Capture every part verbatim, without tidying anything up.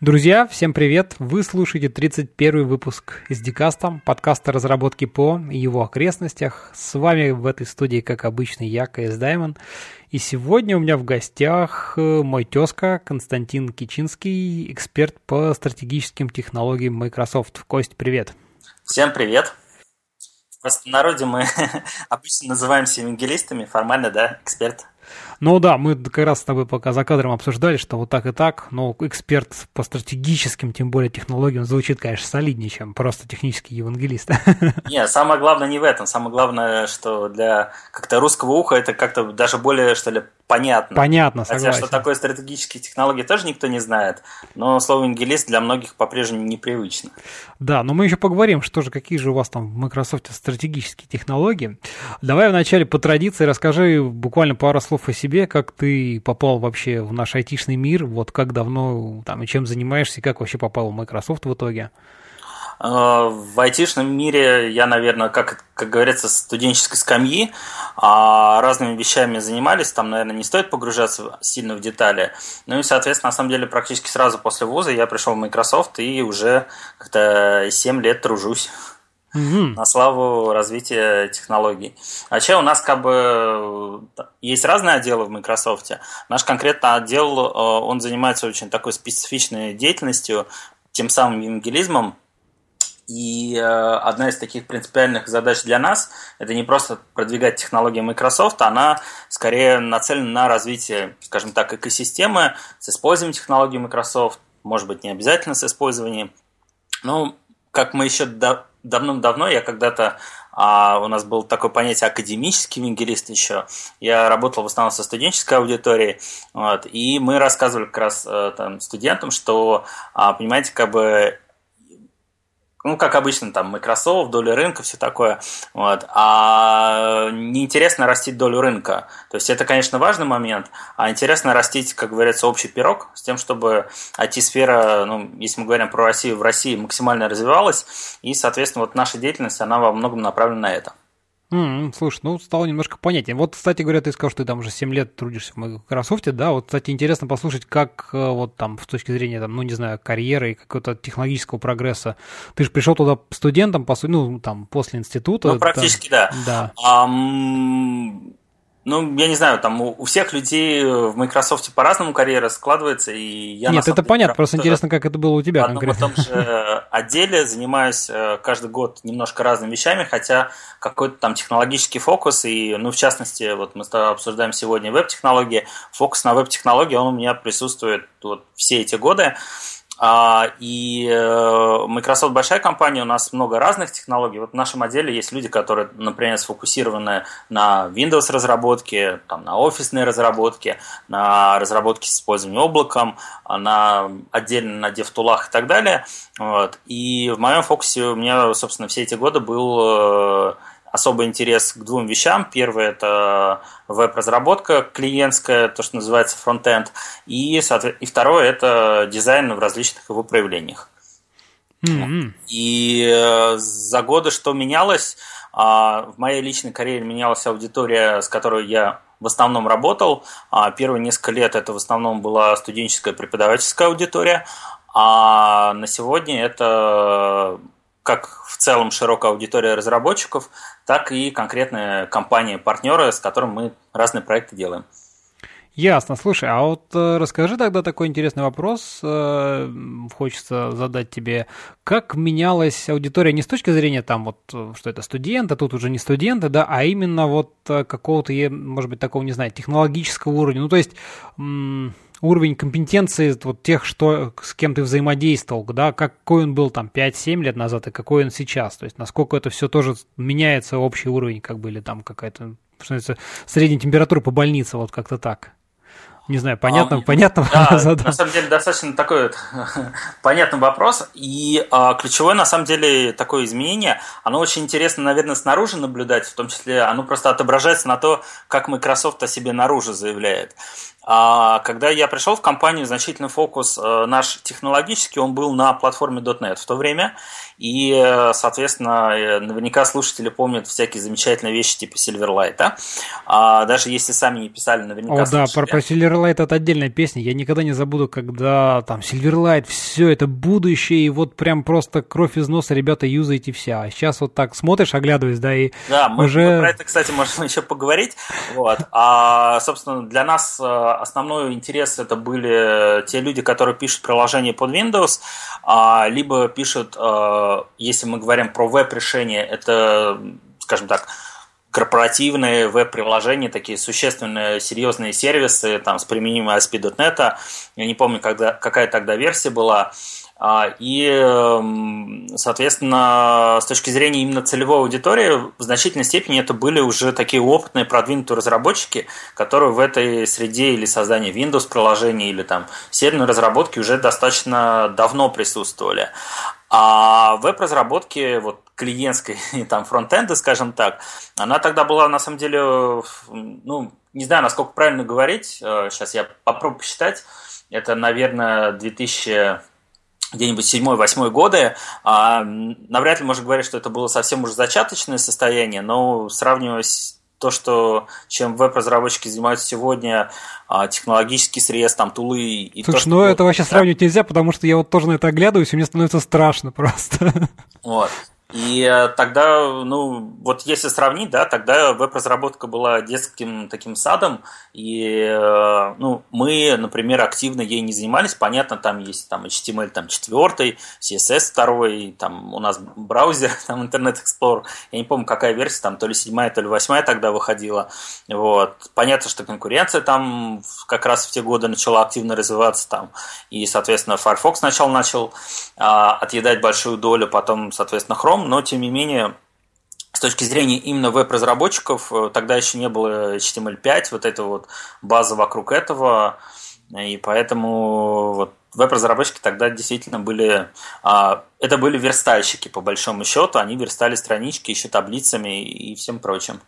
Друзья, всем привет! Вы слушаете тридцать первый выпуск эс ди каст, подкаста разработки ПО и его окрестностях. С вами в этой студии, как обычно, я, К С. Даймон. И сегодня у меня в гостях мой тезка Константин Кичинский, эксперт по стратегическим технологиям Microsoft. Кость, привет! Всем привет! В простонародье мы обычно называемся евангелистами, формально, да, эксперт. Ну да, мы как раз с тобой пока за кадром обсуждали, что вот так и так, но эксперт по стратегическим, тем более технологиям, звучит, конечно, солиднее, чем просто технический евангелист. Нет, самое главное не в этом. Самое главное, что для как-то русского уха это как-то даже более, что ли, понятно. Понятно, согласен. Хотя, что такое стратегические технологии, тоже никто не знает, но слово «евангелист» для многих по-прежнему непривычно. Да, но мы еще поговорим, что же, какие же у вас там в Microsoft стратегические технологии. Давай вначале по традиции расскажи буквально пару слов о себе. Как ты попал вообще в наш айтишный мир, вот как давно там и чем занимаешься, и как вообще попал в Microsoft в итоге? В айтишном мире я, наверное, как, как говорится, с студенческой скамьи разными вещами занимались, там, наверное, не стоит погружаться сильно в детали, ну и, соответственно, на самом деле, практически сразу после вуза я пришел в Microsoft и уже как-то семь лет тружусь. Mm-hmm. На славу развития технологий. Вообще у нас как бы есть разные отделы в Microsoft. Наш конкретно отдел, он занимается очень такой специфичной деятельностью, тем самым евангелизмом. И одна из таких принципиальных задач для нас – это не просто продвигать технологии Microsoft, она скорее нацелена на развитие, скажем так, экосистемы с использованием технологий Microsoft, может быть, не обязательно с использованием. Ну, как мы еще до... Давным-давно я когда-то, а, у нас было такое понятие академический евангелист еще, я работал в основном со студенческой аудиторией, вот, и мы рассказывали как раз там, студентам, что, а, понимаете, как бы, ну, как обычно, там, Microsoft, доля рынка, все такое, вот, а неинтересно растить долю рынка, то есть это, конечно, важный момент, а интересно растить, как говорится, общий пирог с тем, чтобы ай ти-сфера, ну, если мы говорим про Россию, в России максимально развивалась, и, соответственно, вот наша деятельность, она во многом направлена на это. Mm-hmm, слушай, ну, стало немножко понятнее. Вот, кстати говоря, ты сказал, что ты там уже семь лет трудишься в Microsoft, да? Вот, кстати, интересно послушать, как вот там с точки зрения, там, ну, не знаю, карьеры и какого-то технологического прогресса. Ты же пришел туда студентом, по сути, ну, там, после института. Ну, практически, там, да. Да. Um... Ну, я не знаю, там у всех людей в Microsoft по-разному карьера складывается, и я... Нет, это понятно, просто интересно, как это было у тебя конкретно. В одном и том же отделе занимаюсь каждый год немножко разными вещами, хотя какой-то там технологический фокус, и, ну, в частности, вот мы обсуждаем сегодня веб-технологии, фокус на веб-технологии, он у меня присутствует вот все эти годы. И Microsoft большая компания, у нас много разных технологий. Вот в нашем отделе есть люди, которые, например, сфокусированы на Windows-разработке, там, на офисной разработке, на разработке с использованием облаком, на, отдельно на DevTool'ах и так далее. Вот. И в моем фокусе у меня, собственно, все эти годы был особый интерес к двум вещам. Первое – это веб-разработка клиентская, то, что называется фронт-энд. И, и второе – это дизайн в различных его проявлениях. Mm-hmm. И за годы что менялось? В моей личной карьере менялась аудитория, с которой я в основном работал. Первые несколько лет это в основном была студенческая преподавательская аудитория. А на сегодня это... как в целом широкая аудитория разработчиков, так и конкретные компании-партнеры, с которыми мы разные проекты делаем. Ясно. Слушай, а вот расскажи тогда такой интересный вопрос, хочется задать тебе. Как менялась аудитория не с точки зрения, там, вот, что это студенты, тут уже не студенты, да, а именно вот какого-то, может быть, такого, не знаю, технологического уровня? Ну, то есть... М- уровень компетенции вот тех, что, с кем ты взаимодействовал, да, какой он был там пять-семь лет назад и какой он сейчас, то есть насколько это все тоже меняется, общий уровень, как бы, или там какая-то, что называется, средняя температура по больнице, вот как-то так. Не знаю, понятно, а, понятно. Да, на самом деле достаточно такой вот понятный вопрос. И а, ключевое, на самом деле, такое изменение. Оно очень интересно, наверное, снаружи наблюдать, в том числе оно просто отображается на то, как Microsoft о себе наружу заявляет. Когда я пришел в компанию, значительный фокус наш технологический, он был на платформе .дот нет в то время. И, соответственно, наверняка слушатели помнят всякие замечательные вещи типа Silverlight. А даже если сами не писали, наверняка О, слушали. Да, про, про Silverlight это отдельная песня. Я никогда не забуду, когда там Silverlight, все это будущее, и вот прям просто кровь из носа, ребята, юзайте вся. А сейчас вот так смотришь, оглядываясь, да, и да, мы, уже... мы про это, кстати, можем еще поговорить. Вот. А, собственно, для нас... Основной интерес это были те люди, которые пишут приложения под Windows, либо пишут, если мы говорим про веб-решения, это, скажем так, корпоративные веб-приложения, такие существенные, серьезные сервисы там, с применимым эй эс пи точка нет. Я не помню, когда, какая тогда версия была. И, соответственно, с точки зрения именно целевой аудитории, в значительной степени это были уже такие опытные, продвинутые разработчики, которые в этой среде или создании Windows-приложений, или там серверной разработки уже достаточно давно присутствовали. А веб-разработки, вот клиентской, там, фронт-энда, скажем так, она тогда была, на самом деле, ну, не знаю, насколько правильно говорить, сейчас я попробую посчитать, это, наверное, две тысячи... где-нибудь седьмой-восьмой годы, а, навряд ли можно говорить, что это было совсем уже зачаточное состояние, но сравнивая то, что, чем веб-разработчики занимаются сегодня, а, технологический срез, там, тулы... И Слушай, то, что ну это вообще да? сравнивать нельзя, потому что я вот тоже на это оглядываюсь, и мне становится страшно просто. Вот. И тогда, ну, вот если сравнить, да, тогда веб-разработка была детским таким садом, и, ну, мы, например, активно ей не занимались, понятно, там есть там эйч ти эм эль там, четыре, си эс эс два, там у нас браузер, там Internet Explorer, я не помню, какая версия, там то ли седьмая, то ли восьмая тогда выходила, вот, понятно, что конкуренция там как раз в те годы начала активно развиваться, там, и, соответственно, Firefox сначала начал а, отъедать большую долю, потом, соответственно, Chrome. Но, тем не менее, с точки зрения именно веб-разработчиков, тогда еще не было эйч ти эм эль пять, вот эта вот база вокруг этого, и поэтому вот, веб-разработчики тогда действительно были, а, это были верстальщики, по большому счету, они верстали странички еще таблицами и всем прочим.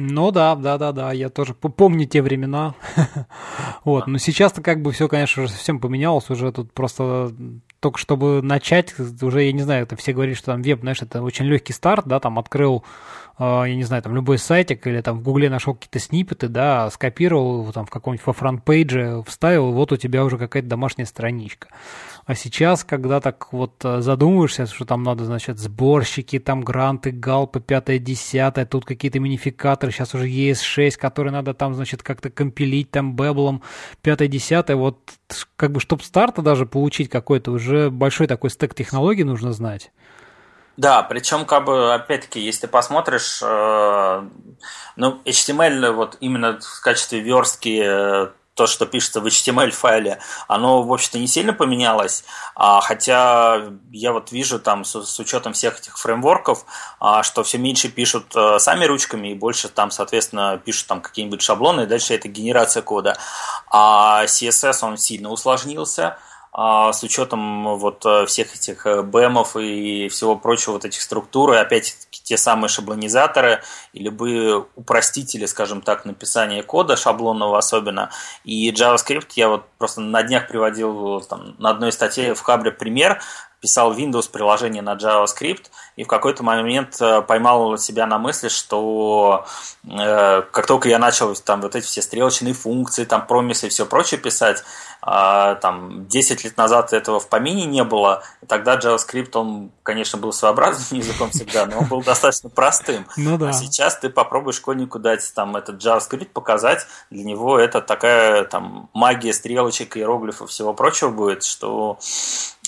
Ну да, да, да, да, я тоже помню те времена, вот, но сейчас-то как бы все, конечно, уже совсем поменялось, уже тут просто... Только чтобы начать, уже, я не знаю, это все говорили, что там веб, знаешь, это очень легкий старт, да, там открыл, я не знаю, там любой сайтик или там в Гугле нашел какие-то сниппеты, да, скопировал там в каком-нибудь во фронт-пейдже, вставил, вот у тебя уже какая-то домашняя страничка. А сейчас, когда так вот задумываешься, что там надо, значит, сборщики, там гранты, галпы, пятое, десятое, тут какие-то минификаторы, сейчас уже и эс шесть, которые надо там, значит, как-то компилить, там, бэблом, пятое, десятое, вот как бы, чтобы старта даже получить какой-то, уже большой такой стек технологий нужно знать. Да, причем, как бы, опять-таки, если ты посмотришь, э, ну, эйч ти эм эль, вот именно в качестве верстки, э, то, что пишется в эйч ти эм эль-файле, оно, в общем-то, не сильно поменялось, хотя я вот вижу там с учетом всех этих фреймворков, что все меньше пишут сами ручками и больше там, соответственно, пишут там какие-нибудь шаблоны, и дальше это генерация кода. А си эс эс, он сильно усложнился, с учетом вот всех этих бэмов и всего прочего, вот этих структур, и опять те самые шаблонизаторы и любые упростители, скажем так, написания кода шаблонного особенно. И JavaScript, я вот просто на днях приводил там, на одной статье в Хабре пример, писал Windows-приложение на JavaScript и в какой-то момент поймал себя на мысли, что э, как только я начал там, вот эти все стрелочные функции, там, промисы и все прочее писать, э, там, десять лет назад этого в помине не было, и тогда JavaScript, он, конечно, был своеобразным языком всегда, но он был достаточно простым. Ну, да. А сейчас ты попробуй школьнику дать там, этот JavaScript, показать, для него это такая там, магия стрелочек, иероглифов и всего прочего будет, что...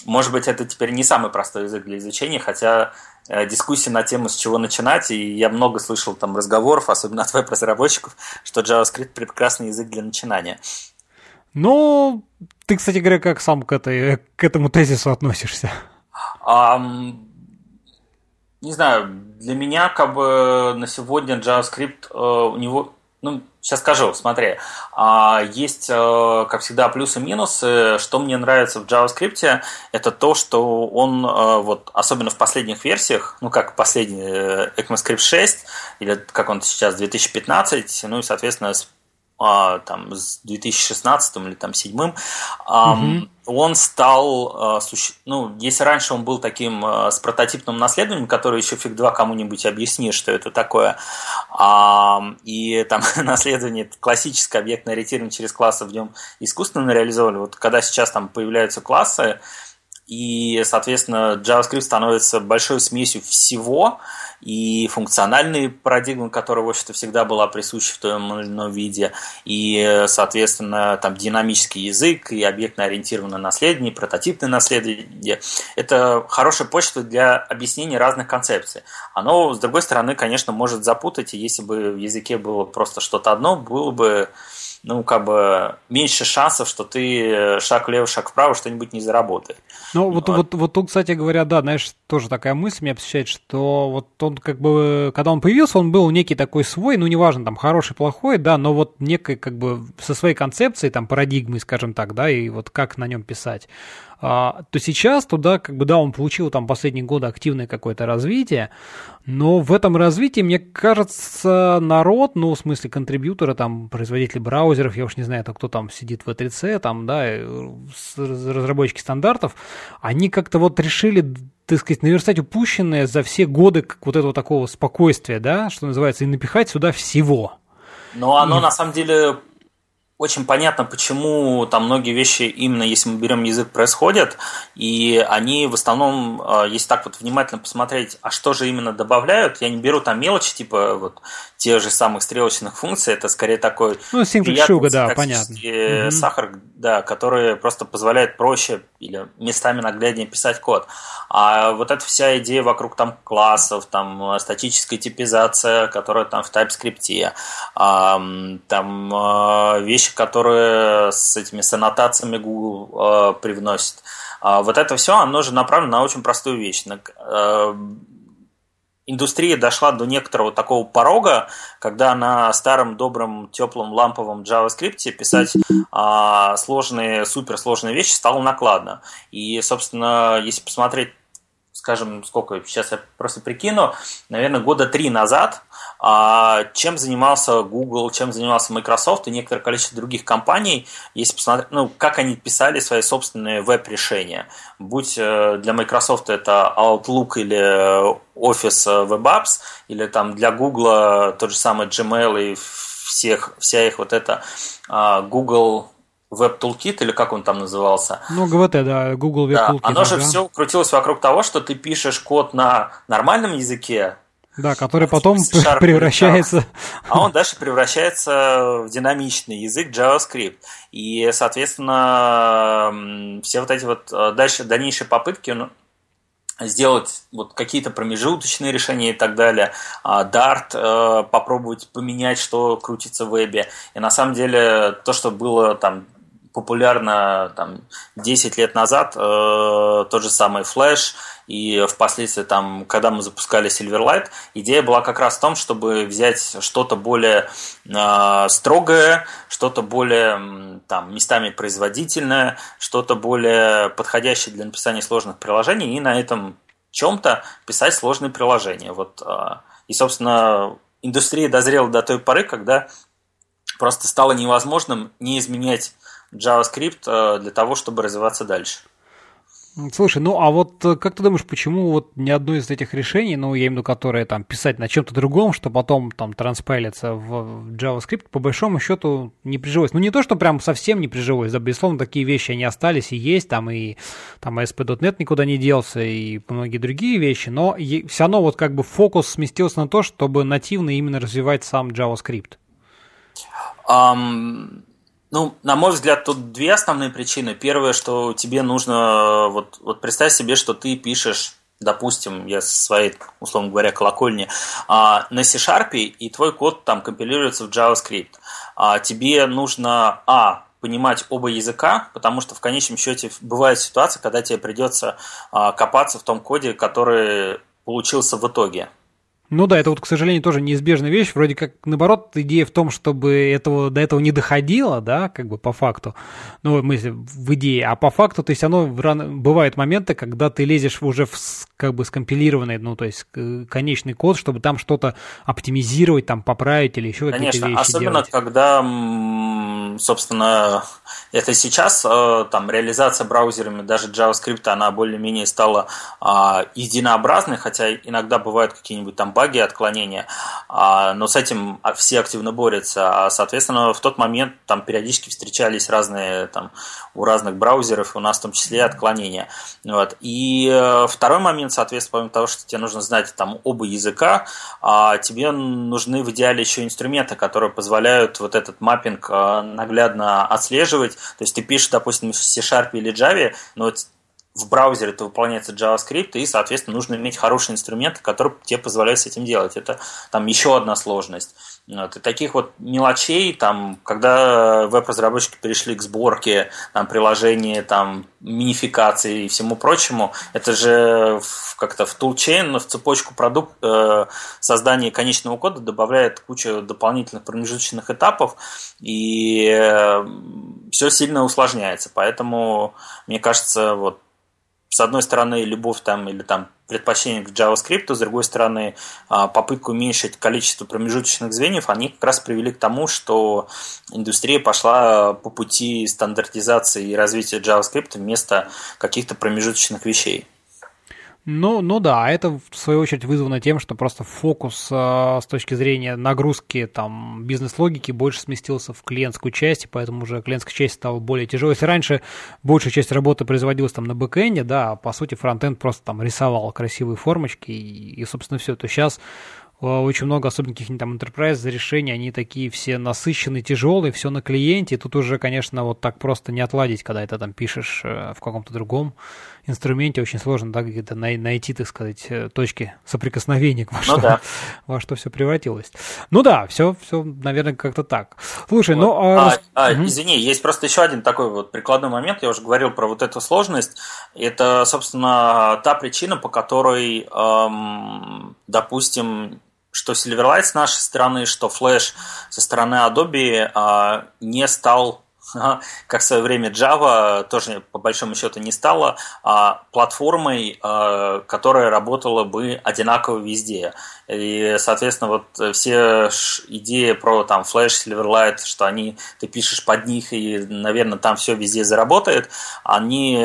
Может быть, это теперь не самый простой язык для изучения, хотя э, дискуссия на тему, с чего начинать, и я много слышал там разговоров, особенно от веб-разработчиков, что JavaScript – прекрасный язык для начинания. Ну, ты, кстати говоря, как сам к, этой, к этому тезису относишься? Um, не знаю, для меня как бы на сегодня JavaScript, э, у него… Ну, сейчас скажу, смотри, есть, как всегда, плюсы и минусы. Что мне нравится в JavaScript, это то, что он, вот, особенно в последних версиях, ну, как последний ECMAScript шесть, или как он сейчас, две тысячи пятнадцать, ну, и, соответственно, там, с две тысячи шестнадцатым или там две тысячи седьмым, mm-hmm. он стал, ну, если раньше он был таким с прототипным наследованием, который еще фиг два кому-нибудь объяснит, что это такое, и там наследование классическое, объектно ориентированное через классы, в нем искусственно реализовали, вот когда сейчас там появляются классы, и, соответственно, JavaScript становится большой смесью всего, и функциональные парадигмы, которая, в общем-то, всегда была присуща в том или ином виде, и, соответственно, там динамический язык, и объектно-ориентированное наследие, и прототипное наследие. Это хорошая почта для объяснения разных концепций. Оно, с другой стороны, конечно, может запутать, и если бы в языке было просто что-то одно, было бы... ну, как бы, меньше шансов, что ты шаг влево, шаг вправо, что-нибудь не заработает. Ну, вот, вот. Вот, вот тут, кстати говоря, да, знаешь, тоже такая мысль меня посещает, что вот он как бы, когда он появился, он был некий такой свой, ну, неважно, там, хороший, плохой, да, но вот некой, как бы, со своей концепцией, там, парадигмой, скажем так, да, и вот как на нем писать. А, то сейчас туда, как бы, да, он получил там последние годы активное какое-то развитие, но в этом развитии, мне кажется, народ, ну, в смысле контрибьюторы, там, производители браузеров, я уж не знаю, кто там сидит в дабл ю три си, там, да, разработчики стандартов, они как-то вот решили, так сказать, наверстать упущенное за все годы вот этого такого спокойствия, да, что называется, и напихать сюда всего. Но оно и... на самом деле... Очень понятно, почему там многие вещи, именно если мы берем язык, происходят, и они в основном, если так вот внимательно посмотреть, а что же именно добавляют, я не беру там мелочи, типа вот тех же самых стрелочных функций, это скорее такой ну, приятный да, понятно. Сахар, mm-hmm. да, который просто позволяет проще или местами нагляднее писать код. А вот эта вся идея вокруг там классов, там статическая типизация, которая там в TypeScript, там вещи, которые с этими с аннотациями Google э, привносит. А вот это все, оно же направлено на очень простую вещь. На, э, индустрия дошла до некоторого такого порога, когда на старом, добром, теплом, ламповом JavaScript писать э, сложные, суперсложные вещи стало накладно. И, собственно, если посмотреть, скажем, сколько, сейчас я просто прикину, наверное, года три назад, чем занимался Google, чем занимался Microsoft и некоторое количество других компаний, если посмотреть, ну, как они писали свои собственные веб-решения. Будь для Microsoft это Outlook или Office WebApps, или там для Google тот же самый Gmail и всех, вся их вот эта Google... Web Toolkit, или как он там назывался? Ну, ГВТ, да, Google Web Toolkit. Да, оно же да. все крутилось вокруг того, что ты пишешь код на нормальном языке, да, который потом C-Sharp превращается... А он дальше превращается в динамичный язык JavaScript. И, соответственно, все вот эти вот дальше, дальнейшие попытки... сделать вот какие-то промежуточные решения и так далее, Dart попробовать поменять, что крутится в вебе. И на самом деле то, что было там популярно там, десять лет назад, тот же самый Flash, и впоследствии, там, когда мы запускали Silverlight, идея была как раз в том, чтобы взять что-то более э, строгое, что-то более там, местами производительное, что-то более подходящее для написания сложных приложений, и на этом чем-то писать сложные приложения. Вот, э, и, собственно, индустрия дозрела до той поры, когда просто стало невозможным не изменять JavaScript для того, чтобы развиваться дальше. Слушай, ну а вот как ты думаешь, почему вот ни одно из этих решений, ну я имею в виду, которые там писать на чем-то другом, что потом там транспайлится в JavaScript, по большому счету не прижилось? Ну не то, что прям совсем не прижилось, да, безусловно, такие вещи они остались и есть, там и там эй эс пи точка нет никуда не делся и многие другие вещи, но все равно вот как бы фокус сместился на то, чтобы нативно именно развивать сам JavaScript. Um... Ну, на мой взгляд, тут две основные причины. Первое, что тебе нужно... Вот, вот представь себе, что ты пишешь, допустим, я со своей, условно говоря, колокольни, на C-Sharp, и твой код там компилируется в JavaScript. Тебе нужно, а, понимать оба языка, потому что в конечном счете бывает ситуация, когда тебе придется копаться в том коде, который получился в итоге. Ну да, это вот, к сожалению, тоже неизбежная вещь. Вроде как, наоборот, идея в том, чтобы этого, до этого не доходило, да, как бы по факту. Ну, мы в идее, а по факту, то есть оно бывают моменты, когда ты лезешь уже в как бы скомпилированный, ну, то есть конечный код, чтобы там что-то оптимизировать, там поправить или еще какие-то вещи. Конечно, особенно делать. Когда, собственно, это сейчас, там, реализация браузерами даже JavaScript, она более-менее стала единообразной, хотя иногда бывают какие-нибудь там баги, отклонения, но с этим все активно борются. Соответственно, в тот момент там периодически встречались разные там, у разных браузеров, у нас в том числе отклонения. Вот. И второй момент, соответственно, помимо того, что тебе нужно знать там, оба языка, тебе нужны в идеале еще инструменты, которые позволяют вот этот маппинг наглядно отслеживать. То есть ты пишешь, допустим, в C-Sharp или Java, но в браузере это выполняется JavaScript, и, соответственно, нужно иметь хорошие инструменты, которые тебе позволяют с этим делать. Это там еще одна сложность. Вот. И таких вот мелочей, там, когда веб-разработчики перешли к сборке там, приложений, там, минификации и всему прочему, это же в, как-то в toolchain, в цепочку продукт, э, создания конечного кода добавляет кучу дополнительных промежуточных этапов, и э, все сильно усложняется. Поэтому, мне кажется, вот с одной стороны, любовь там, или там, предпочтение к JavaScript, с другой стороны, попытка уменьшить количество промежуточных звеньев, они как раз привели к тому, что индустрия пошла по пути стандартизации и развития JavaScript вместо каких-то промежуточных вещей. Ну, ну да, это в свою очередь вызвано тем, что просто фокус э, с точки зрения нагрузки там, бизнес-логики больше сместился в клиентскую часть, и поэтому уже клиентская часть стала более тяжелой. Если раньше большая часть работы производилась там на бэкэнде, да, по сути фронтенд просто там рисовал красивые формочки и, и собственно, все, то сейчас э, очень много, особенно каких-нибудь там enterprise решений, они такие все насыщенные, тяжелые, все на клиенте, и тут уже, конечно, вот так просто не отладить, когда это там пишешь э, в каком-то другом инструменте, очень сложно, да, где-то найти, так сказать, точки соприкосновения, во, ну что, да. во что все превратилось. Ну да, все, все наверное, как-то так. Слушай, вот. ну... А, а, а, угу. Извини, есть просто еще один такой вот прикладной момент, я уже говорил про вот эту сложность. Это, собственно, та причина, по которой, эм, допустим, что Silverlight с нашей стороны, что Flash со стороны Adobe э, не стал... как в свое время Java тоже по большому счету не стала а платформой, а, которая работала бы одинаково везде. И, соответственно, вот все идеи про там, Flash, Silverlight, что они, ты пишешь под них и, наверное, там все везде заработает, они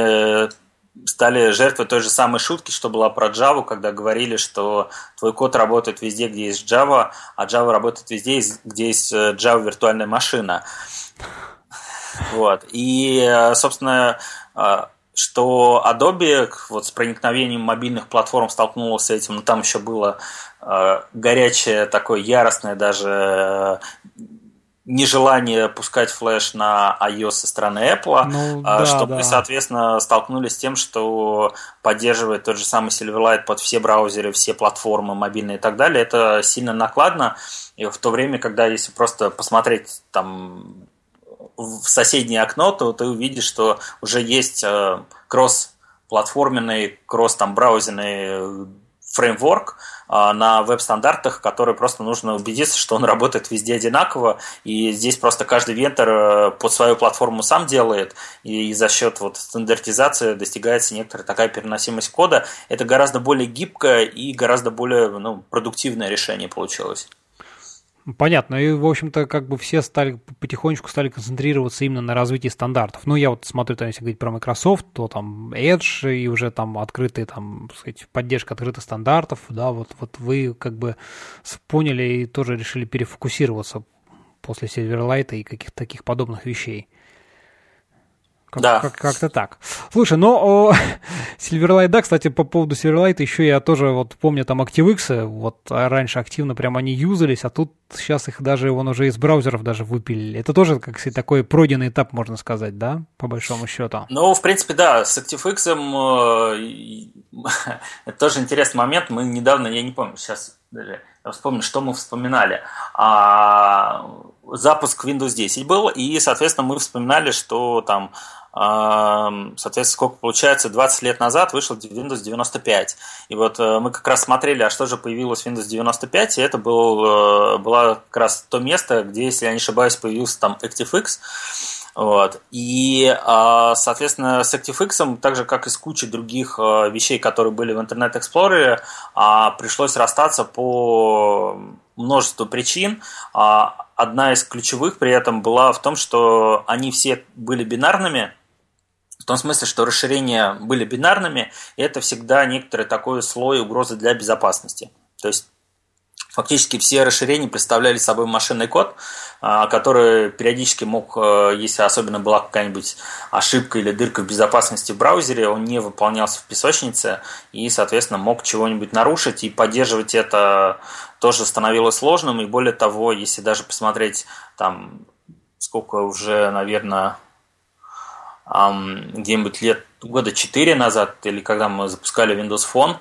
стали жертвой той же самой шутки, что была про Java, когда говорили, что твой код работает везде, где есть Java, а Java работает везде, где есть Java виртуальная машина. Вот. И, собственно, что Adobe вот, с проникновением мобильных платформ столкнулась с этим, но там еще было горячее, такое яростное даже нежелание пускать флэш на iOS со стороны Apple, ну, да, что мы, да. соответственно, столкнулись с тем, что поддерживает тот же самый Silverlight под все браузеры, все платформы мобильные и так далее. Это сильно накладно. И в то время, когда если просто посмотреть там... в соседнее окно, то ты увидишь, что уже есть э, кросс-платформенный, кросс-браузерный фреймворк э, на веб-стандартах, который просто нужно убедиться, что он работает везде одинаково, и здесь просто каждый вендор э, под свою платформу сам делает, и, и за счет вот, стандартизации достигается некоторая такая переносимость кода. Это гораздо более гибкое и гораздо более ну, продуктивное решение получилось. Понятно, и, в общем-то, как бы все стали потихонечку стали концентрироваться именно на развитии стандартов. Ну, я вот смотрю, там, если говорить про Microsoft, то там Edge и уже там открытые, там, так сказать, поддержка открытых стандартов, да, вот, вот вы как бы поняли и тоже решили перефокусироваться после Silverlight и каких-то таких подобных вещей. Как, да. как, как-то так. Слушай, но Silverlight, да, кстати, по поводу Silverlight еще я тоже вот помню там ActiveX, вот раньше активно прям они юзались, а тут сейчас их даже, вон уже из браузеров даже выпилили. Это тоже, как сказать, такой пройденный этап, можно сказать, да, по большому счету? Ну, в принципе, да, с ActiveX это тоже интересный момент. Мы недавно, я не помню, сейчас даже... Я вспомню, что мы вспоминали. А, запуск Windows десять был, и, соответственно, мы вспоминали, что там Соответственно, сколько получается, двадцать лет назад вышел Windows девяносто пять. И вот мы как раз смотрели, а что же появилось в Windows девяносто пять, и это был, было как раз то место, где, если я не ошибаюсь, появился там ActiveX. Вот. И, соответственно, с ActiveX, так же как и с кучей других вещей, которые были в Internet Explorer, пришлось расстаться по множеству причин. Одна из ключевых при этом была в том, что они все были бинарными, в том смысле, что расширения были бинарными, и это всегда некоторый такой слой угрозы для безопасности. То есть фактически все расширения представляли собой машинный код, который периодически мог, если особенно была какая-нибудь ошибка или дырка в безопасности в браузере, он не выполнялся в песочнице и, соответственно, мог чего-нибудь нарушить, и поддерживать это тоже становилось сложным. И более того, если даже посмотреть, там, сколько уже, наверное, где-нибудь лет, года четыре назад, или когда мы запускали Windows Phone,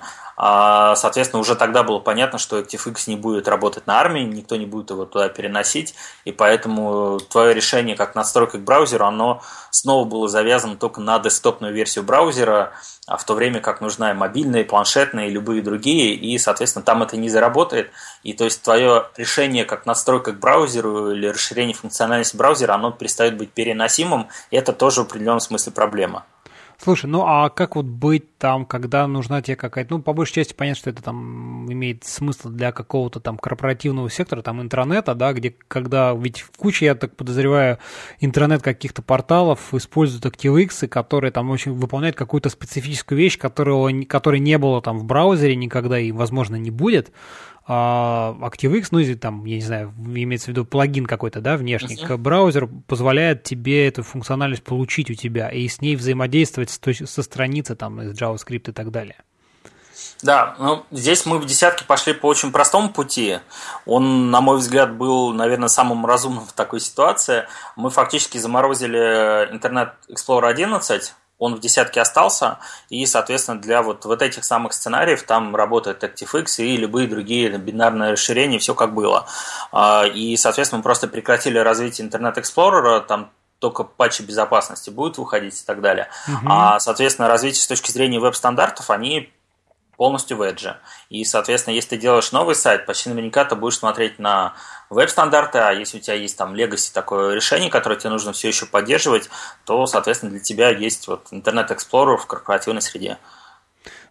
соответственно, уже тогда было понятно, что ActiveX не будет работать на арме, никто не будет его туда переносить, и поэтому твое решение как настройка к браузеру, оно снова было завязано только на десктопную версию браузера, в то время как нужна и мобильная, и планшетная, и любые другие, и, соответственно, там это не заработает, и то есть твое решение как настройка к браузеру или расширение функциональности браузера, оно перестает быть переносимым, и это тоже в определенном смысле проблема. Слушай, ну а как вот быть там, когда нужна тебе какая-то... Ну, по большей части понятно, что это там имеет смысл для какого-то там корпоративного сектора, там интернета, да, где когда... Ведь в куче, я так подозреваю, интернет каких-то порталов используют ActiveX, которые там очень выполняют какую-то специфическую вещь, которую, которой не было там в браузере никогда и, возможно, не будет. А ActiveX, ну, если там, я не знаю, имеется в виду плагин какой-то, да, внешний, uh-huh. браузер позволяет тебе эту функциональность получить у тебя и с ней взаимодействовать с, то есть, со страницы, там, из JavaScript и так далее. Да, ну, здесь мы в десятке пошли по очень простому пути. Он, на мой взгляд, был, наверное, самым разумным в такой ситуации. Мы фактически заморозили Internet Explorer одиннадцать, он в десятке остался, и, соответственно, для вот, вот этих самых сценариев там работает ActiveX и любые другие бинарные расширения, все как было. И, соответственно, мы просто прекратили развитие Internet Explorer, там только патчи безопасности будут выходить и так далее. Угу. А, соответственно, развитие с точки зрения веб-стандартов, они полностью в Edge. И, соответственно, если ты делаешь новый сайт, почти наверняка ты будешь смотреть на веб-стандарты, а если у тебя есть там legacy такое решение, которое тебе нужно все еще поддерживать, то, соответственно, для тебя есть вот Internet Explorer в корпоративной среде.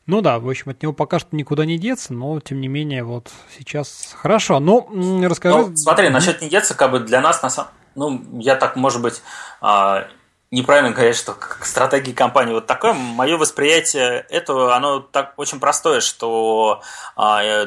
Ну да, в общем, от него пока что никуда не деться, но, тем не менее, вот сейчас хорошо. Но расскажи... Ну, смотри, насчет не деться, как бы для нас, на самом... ну, я так, может быть... неправильно говорить, что к стратегии компании вот такое. Мое восприятие этого, оно так очень простое, что э,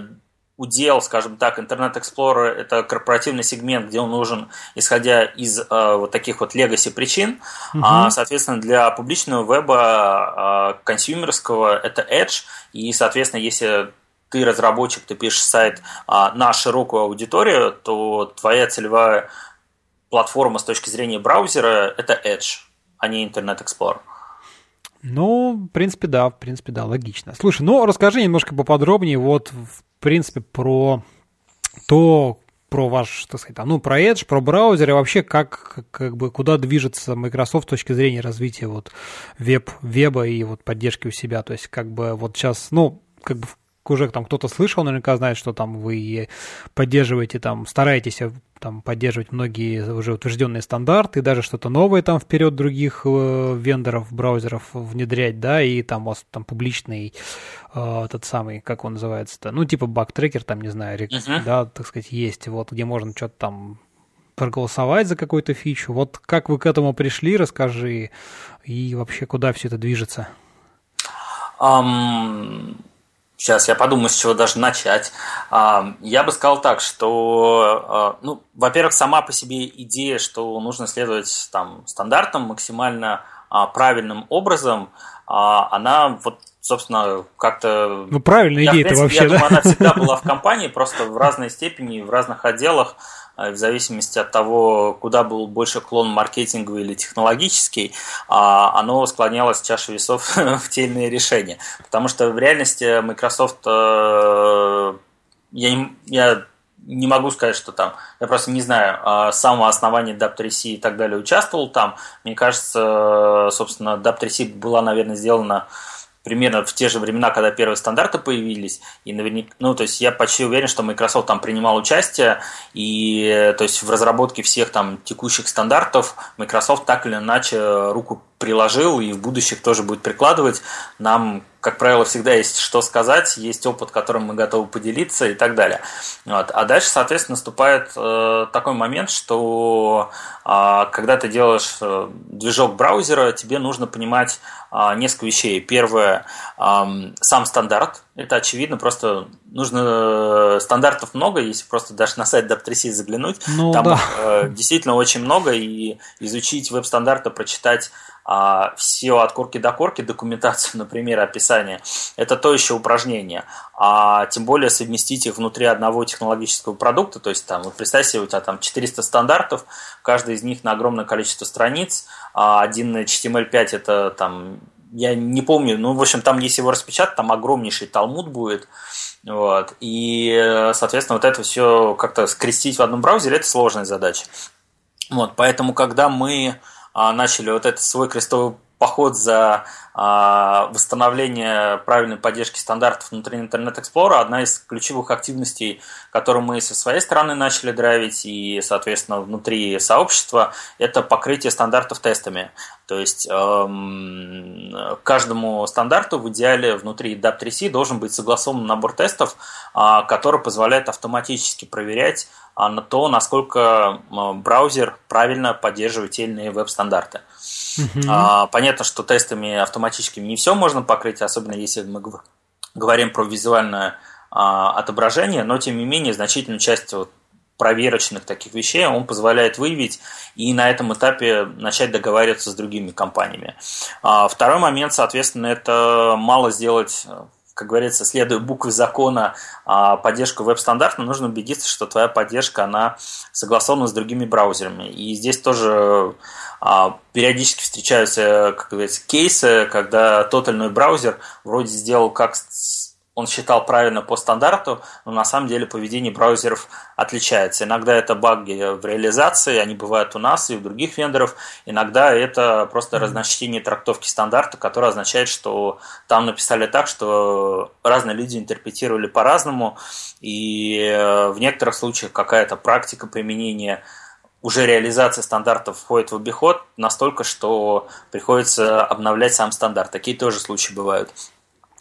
удел, скажем так, Internet Explorer – это корпоративный сегмент, где он нужен, исходя из э, вот таких вот legacy причин. Угу. А, соответственно, для публичного веба, э, консюмерского – это Edge. И, соответственно, если ты разработчик, ты пишешь сайт э, на широкую аудиторию, то твоя целевая платформа с точки зрения браузера – это Edge, а не Internet Explorer. Ну, в принципе, да, в принципе, да, логично. Слушай, ну расскажи немножко поподробнее, вот, в принципе, про то, про ваш, так сказать, ну, про Edge, про браузер и вообще, как, как бы, куда движется Microsoft с точки зрения развития вот веб, веба и вот поддержки у себя. То есть, как бы, вот сейчас, ну, как бы, уже там кто-то слышал, наверняка знает, что там вы поддерживаете, там, стараетесь там поддерживать многие уже утвержденные стандарты, даже что-то новое там вперед других э, вендоров, браузеров внедрять, да, и там у вас там публичный э, тот самый, как он называется-то, ну, типа бактрекер, там, не знаю, рек, uh-huh. да, так сказать, есть, вот, где можно что-то там проголосовать за какую-то фичу. Вот как вы к этому пришли, расскажи, и вообще куда все это движется? Um... Сейчас я подумаю, с чего даже начать. Я бы сказал так, что, ну, во-первых, сама по себе идея, что нужно следовать там стандартам максимально правильным образом, она вот, собственно, как-то... Ну, правильная я, идея-то вообще, я да? думаю, она всегда была в компании, просто в разной степени, в разных отделах, в зависимости от того, куда был больше клон маркетинговый или технологический, оно склонялось чаша весов в те или иные решения. Потому что в реальности Microsoft, я, я не могу сказать, что там, я просто не знаю, с самого основания дабл ю три си и так далее участвовал там. Мне кажется, собственно, дабл ю три си была, наверное, сделана примерно в те же времена, когда первые стандарты появились, и наверняка, ну, то есть я почти уверен, что Microsoft там принимал участие, и то есть в разработке всех там текущих стандартов Microsoft так или иначе руку приложил и в будущих тоже будет прикладывать. Нам, как правило, всегда есть что сказать, есть опыт, которым мы готовы поделиться и так далее. Вот. А дальше, соответственно, наступает э, такой момент, что э, когда ты делаешь э, движок браузера, тебе нужно понимать э, несколько вещей. Первое, э, сам стандарт. Это очевидно, просто нужно... Стандартов много, если просто даже на сайт дабл ю три си заглянуть, ну, там да. э, действительно очень много, и изучить веб-стандарты, прочитать а все от корки до корки, документацию, например, описание, это то еще упражнение. А тем более совместить их внутри одного технологического продукта. То есть, там, вот представь себе, у тебя там четыреста стандартов, каждый из них на огромное количество страниц. Один эйч ти эм эль пять это там, я не помню, ну, в общем, там, если его распечатать, там огромнейший талмуд будет. Вот. И, соответственно, вот это все как-то скрестить в одном браузере, это сложная задача. Вот. Поэтому, когда мы начали вот этот свой крестовый поход за а, восстановление правильной поддержки стандартов внутри Internet Explorer, одна из ключевых активностей, которую мы со своей стороны начали драйвить и, соответственно, внутри сообщества, это покрытие стандартов тестами. То есть эм, каждому стандарту в идеале внутри дабл ю три си должен быть согласован набор тестов, а, который позволяет автоматически проверять а, на то, насколько а, браузер правильно поддерживает те или иные веб-стандарты. Mm-hmm. А, понятно, что тестами автоматическими не все можно покрыть, особенно если мы г- говорим про визуальное а, отображение, но тем не менее значительную часть вот, проверочных таких вещей он позволяет выявить и на этом этапе начать договариваться с другими компаниями. Второй момент, соответственно, это мало сделать, как говорится, следуя букве закона поддержку веб-стандарта, нужно убедиться, что твоя поддержка, она согласована с другими браузерами. И здесь тоже периодически встречаются, как говорится, кейсы, когда тот или иной браузер вроде сделал как он считал правильно по стандарту, но на самом деле поведение браузеров отличается. Иногда это баги в реализации, они бывают у нас и у других вендоров. Иногда это просто разночтение трактовки стандарта, которое означает, что там написали так, что разные люди интерпретировали по-разному, и в некоторых случаях какая-то практика применения уже реализация стандартов входит в обиход настолько, что приходится обновлять сам стандарт. Такие тоже случаи бывают.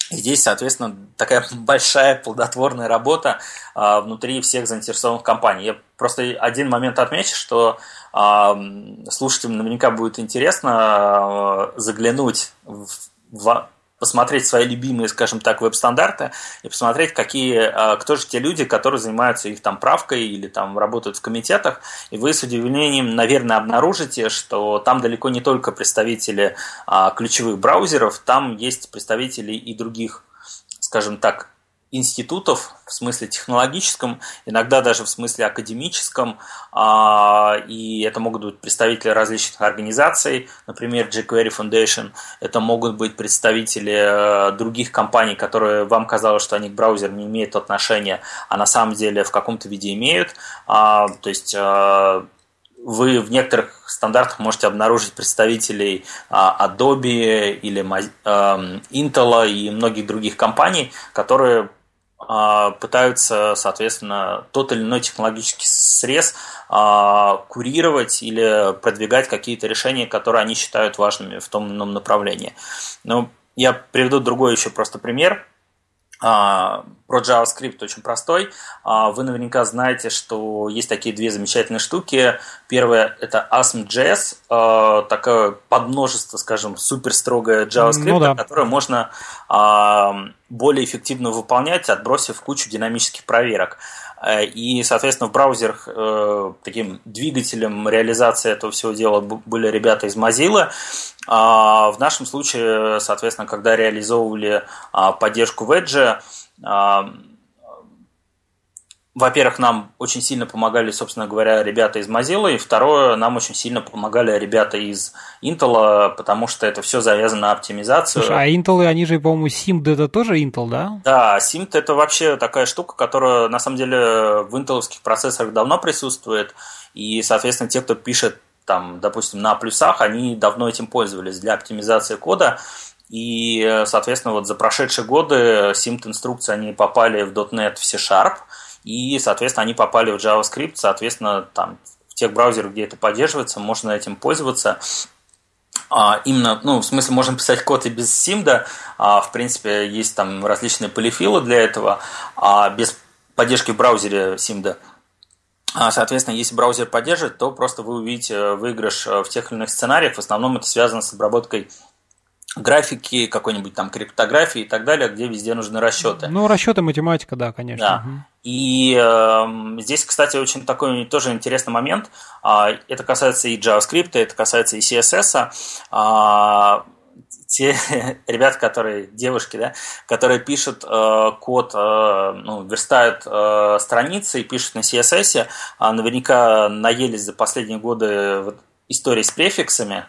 Здесь, соответственно, такая большая плодотворная работа а, внутри всех заинтересованных компаний. Я просто один момент отмечу, что а, слушателям наверняка будет интересно а, заглянуть, в, в, посмотреть свои любимые, скажем так, веб-стандарты и посмотреть, какие, а, кто же те люди, которые занимаются их там правкой или там работают в комитетах. И вы с удивлением, наверное, обнаружите, что там далеко не только представители а, ключевых браузеров, там есть представители и других, скажем так, институтов, в смысле технологическом, иногда даже в смысле академическом, и это могут быть представители различных организаций, например, jQuery Foundation, это могут быть представители других компаний, которые вам казалось, что они к браузеру не имеют отношения, а на самом деле в каком-то виде имеют, то есть вы в некоторых стандартах можете обнаружить представителей Adobe или Intel и многих других компаний, которые пытаются, соответственно, тот или иной технологический срез а, курировать или продвигать какие-то решения, которые они считают важными в том или ином направлении. Но я приведу другой еще просто пример а, про JavaScript, очень простой. А, вы наверняка знаете, что есть такие две замечательные штуки. Первое – это эй эс пи точка нет, а, такое подмножество, скажем, суперстрогое JavaScript, ну, да. которое можно... А, более эффективно выполнять, отбросив кучу динамических проверок. И, соответственно, в браузерах э, таким двигателем реализации этого всего дела были ребята из Mozilla. А в нашем случае, соответственно, когда реализовывали а, поддержку в Edge, а, во-первых, нам очень сильно помогали, собственно говоря, ребята из Mozilla, и второе, нам очень сильно помогали ребята из Intel, потому что это все завязано на оптимизацию. Слушай, а Intel, они же, по-моему, симд это тоже Intel, да? Да, симд это вообще такая штука, которая на самом деле в интеловских процессорах давно присутствует, и, соответственно, те, кто пишет там, допустим, на плюсах, они давно этим пользовались для оптимизации кода. И, соответственно, вот за прошедшие годы симд-инструкции они попали в .дот нет, в си шарп, и, соответственно, они попали в JavaScript, соответственно, там, в тех браузерах, где это поддерживается, можно этим пользоваться. А, именно, ну, в смысле, можно писать код и без симда, а, в принципе, есть там различные полифилы для этого, а без поддержки в браузере симда. Соответственно, если браузер поддержит, то просто вы увидите выигрыш в тех или иных сценариях. В основном это связано с обработкой графики, какой-нибудь там криптографии и так далее, где везде нужны расчеты. Ну, расчеты, математика, да, конечно. Да. Угу. И э, здесь, кстати, очень такой тоже интересный момент. Это касается и JavaScript, это касается и си эс эс. А, те ребята, которые, девушки, да, которые пишут э, код, э, ну, верстают э, страницы и пишут на си эс эс, а наверняка наелись за последние годы вот, истории с префиксами.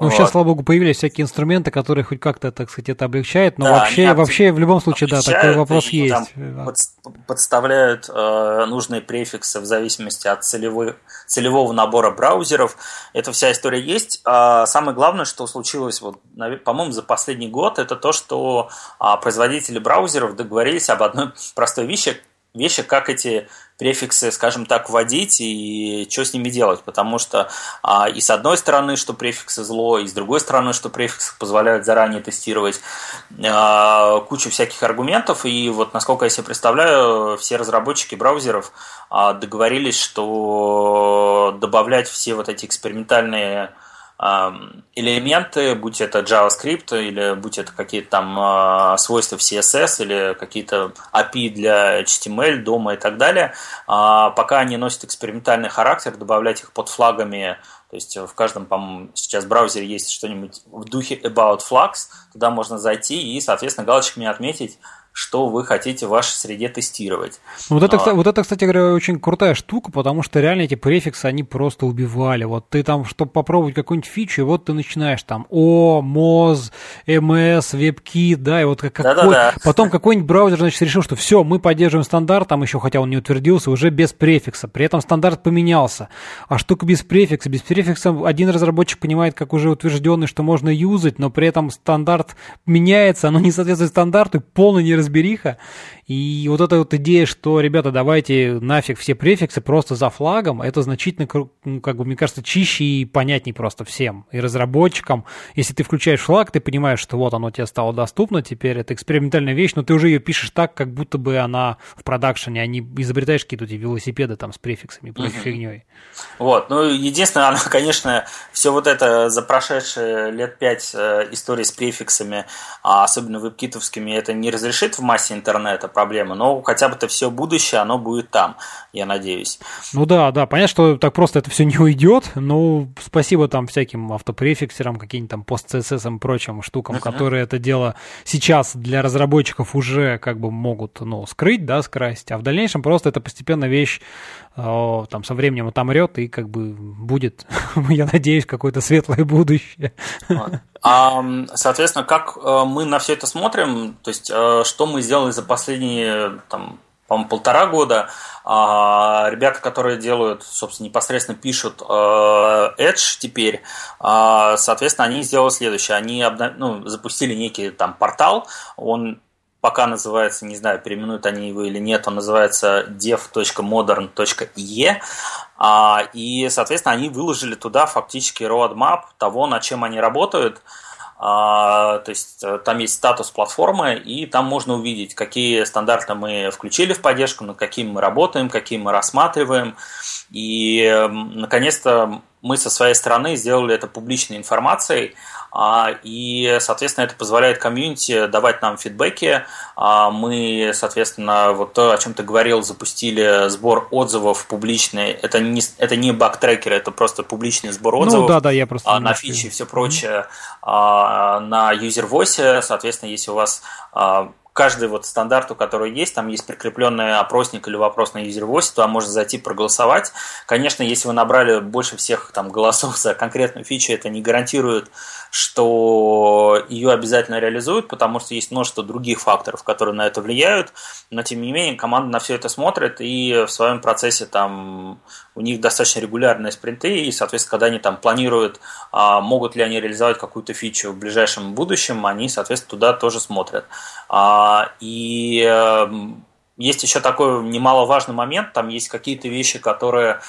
Ну, вот. Сейчас, слава богу, появились всякие инструменты, которые хоть как-то, так сказать, это облегчают, но да, вообще, вообще в любом случае, да, такой вопрос и, есть. Там подставляют э, нужные префиксы в зависимости от целевой, целевого набора браузеров. Эта вся история есть. А самое главное, что случилось, вот, по-моему, за последний год, это то, что а, производители браузеров договорились об одной простой вещи, вещи, как эти префиксы, скажем так, вводить и что с ними делать, потому что а, и с одной стороны, что префиксы зло, и с другой стороны, что префиксы позволяют заранее тестировать а, кучу всяких аргументов, и вот насколько я себе представляю, все разработчики браузеров а, договорились, что добавлять все вот эти экспериментальные элементы, будь это JavaScript или будь это какие-то там свойства в си эс эс или какие-то эй пи ай для эйч ти эм эль, дома и так далее, пока они носят экспериментальный характер, добавлять их под флагами, то есть в каждом, по-моему, сейчас браузере есть что-нибудь в духе about flags, туда можно зайти и, соответственно, галочками отметить, что вы хотите в вашей среде тестировать. Вот это, а. вот это, кстати говоря, очень крутая штука, потому что реально эти префиксы, они просто убивали. Вот ты там, чтобы попробовать какую-нибудь фичу, и вот ты начинаешь там О, моз, эм эс, WebKit, да, и вот как, какой... потом какой-нибудь браузер, значит, решил, что все, мы поддерживаем стандарт, там еще, хотя он не утвердился, уже без префикса. При этом стандарт поменялся. А штука без префикса. Без префикса один разработчик понимает, как уже утвержденный, что можно юзать, но при этом стандарт меняется, оно не соответствует стандарту, и полный неразбериха. Разбериха. И вот эта вот идея, что, ребята, давайте нафиг все префиксы просто за флагом, это значительно, ну, как бы, мне кажется, чище и понятней просто всем, и разработчикам. Если ты включаешь флаг, ты понимаешь, что вот оно тебе стало доступно, теперь это экспериментальная вещь, но ты уже ее пишешь так, как будто бы она в продакшене, а не изобретаешь какие-то велосипеды там с префиксами, прочей mm-hmm. фигней. Вот, ну, единственное, она, конечно, все вот это за прошедшие лет пять истории с префиксами, особенно вебкитовскими, это не разрешит в массе интернета проблемы, но хотя бы это все будущее, оно будет там, я надеюсь. Ну да, да, понятно, что так просто это все не уйдет, но спасибо там всяким автопрефиксерам, каким-нибудь там пост-си эс эс и прочим штукам, uh-huh. которые это дело сейчас для разработчиков уже как бы могут, ну, скрыть, да, скрасть, а в дальнейшем просто это постепенно вещь э, там со временем отомрет и как бы будет, я надеюсь, какое-то светлое будущее. Соответственно, как мы на все это смотрим, то есть что мы сделали за последние, там, по-моему, полтора года. Ребята, которые делают, собственно, непосредственно пишут Edge теперь, соответственно, они сделали следующее. Они обнов... ну, запустили некий там портал, он пока называется, не знаю, переименуют они его или нет, он называется dev.modern.ie. И, соответственно, они выложили туда фактически roadmap того, над чем они работают. То есть там есть статус платформы, и там можно увидеть, какие стандарты мы включили в поддержку, над какими мы работаем, какие мы рассматриваем. И, наконец-то, мы со своей стороны сделали это публичной информацией, и, соответственно, это позволяет комьюнити давать нам фидбэки. Мы, соответственно, вот то, о чем ты говорил, запустили сбор отзывов публичный. Это не, это не бактрекеры, это просто публичный сбор отзывов, ну, да, да, я просто на немножко... фичи и все прочее. Mm-hmm. На юзервойсе, соответственно, если у вас каждый вот стандарту, который есть, там есть прикрепленный опросник или вопрос на юзервойсе, туда можно зайти проголосовать. Конечно, если вы набрали больше всех там голосов за конкретную фичу, это не гарантирует, что ее обязательно реализуют, потому что есть множество других факторов, которые на это влияют, но тем не менее команда на все это смотрит, и в своем процессе там у них достаточно регулярные спринты, и, соответственно, когда они там планируют, могут ли они реализовать какую-то фичу в ближайшем будущем, они, соответственно, туда тоже смотрят. И есть еще такой немаловажный момент, там есть какие-то вещи, которые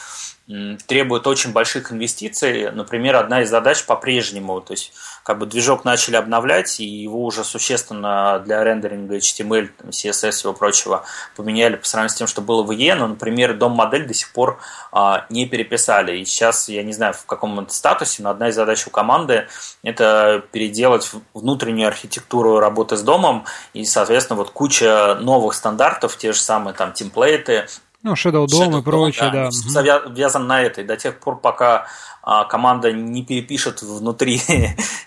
требуют очень больших инвестиций. Например, одна из задач по-прежнему, то есть как бы движок начали обновлять, и его уже существенно для рендеринга эйч ти эм эль, си эс эс и всего прочего поменяли по сравнению с тем, что было в и е, но, например, дом-модель до сих пор а, не переписали. И сейчас, я не знаю, в каком это статусе, но одна из задач у команды – это переделать внутреннюю архитектуру работы с домом, и, соответственно, вот куча новых стандартов, те же самые там темплейты, Ну, Shadow Dome и прочее, да. да. Вязан на это, и до тех пор, пока а, команда не перепишет внутри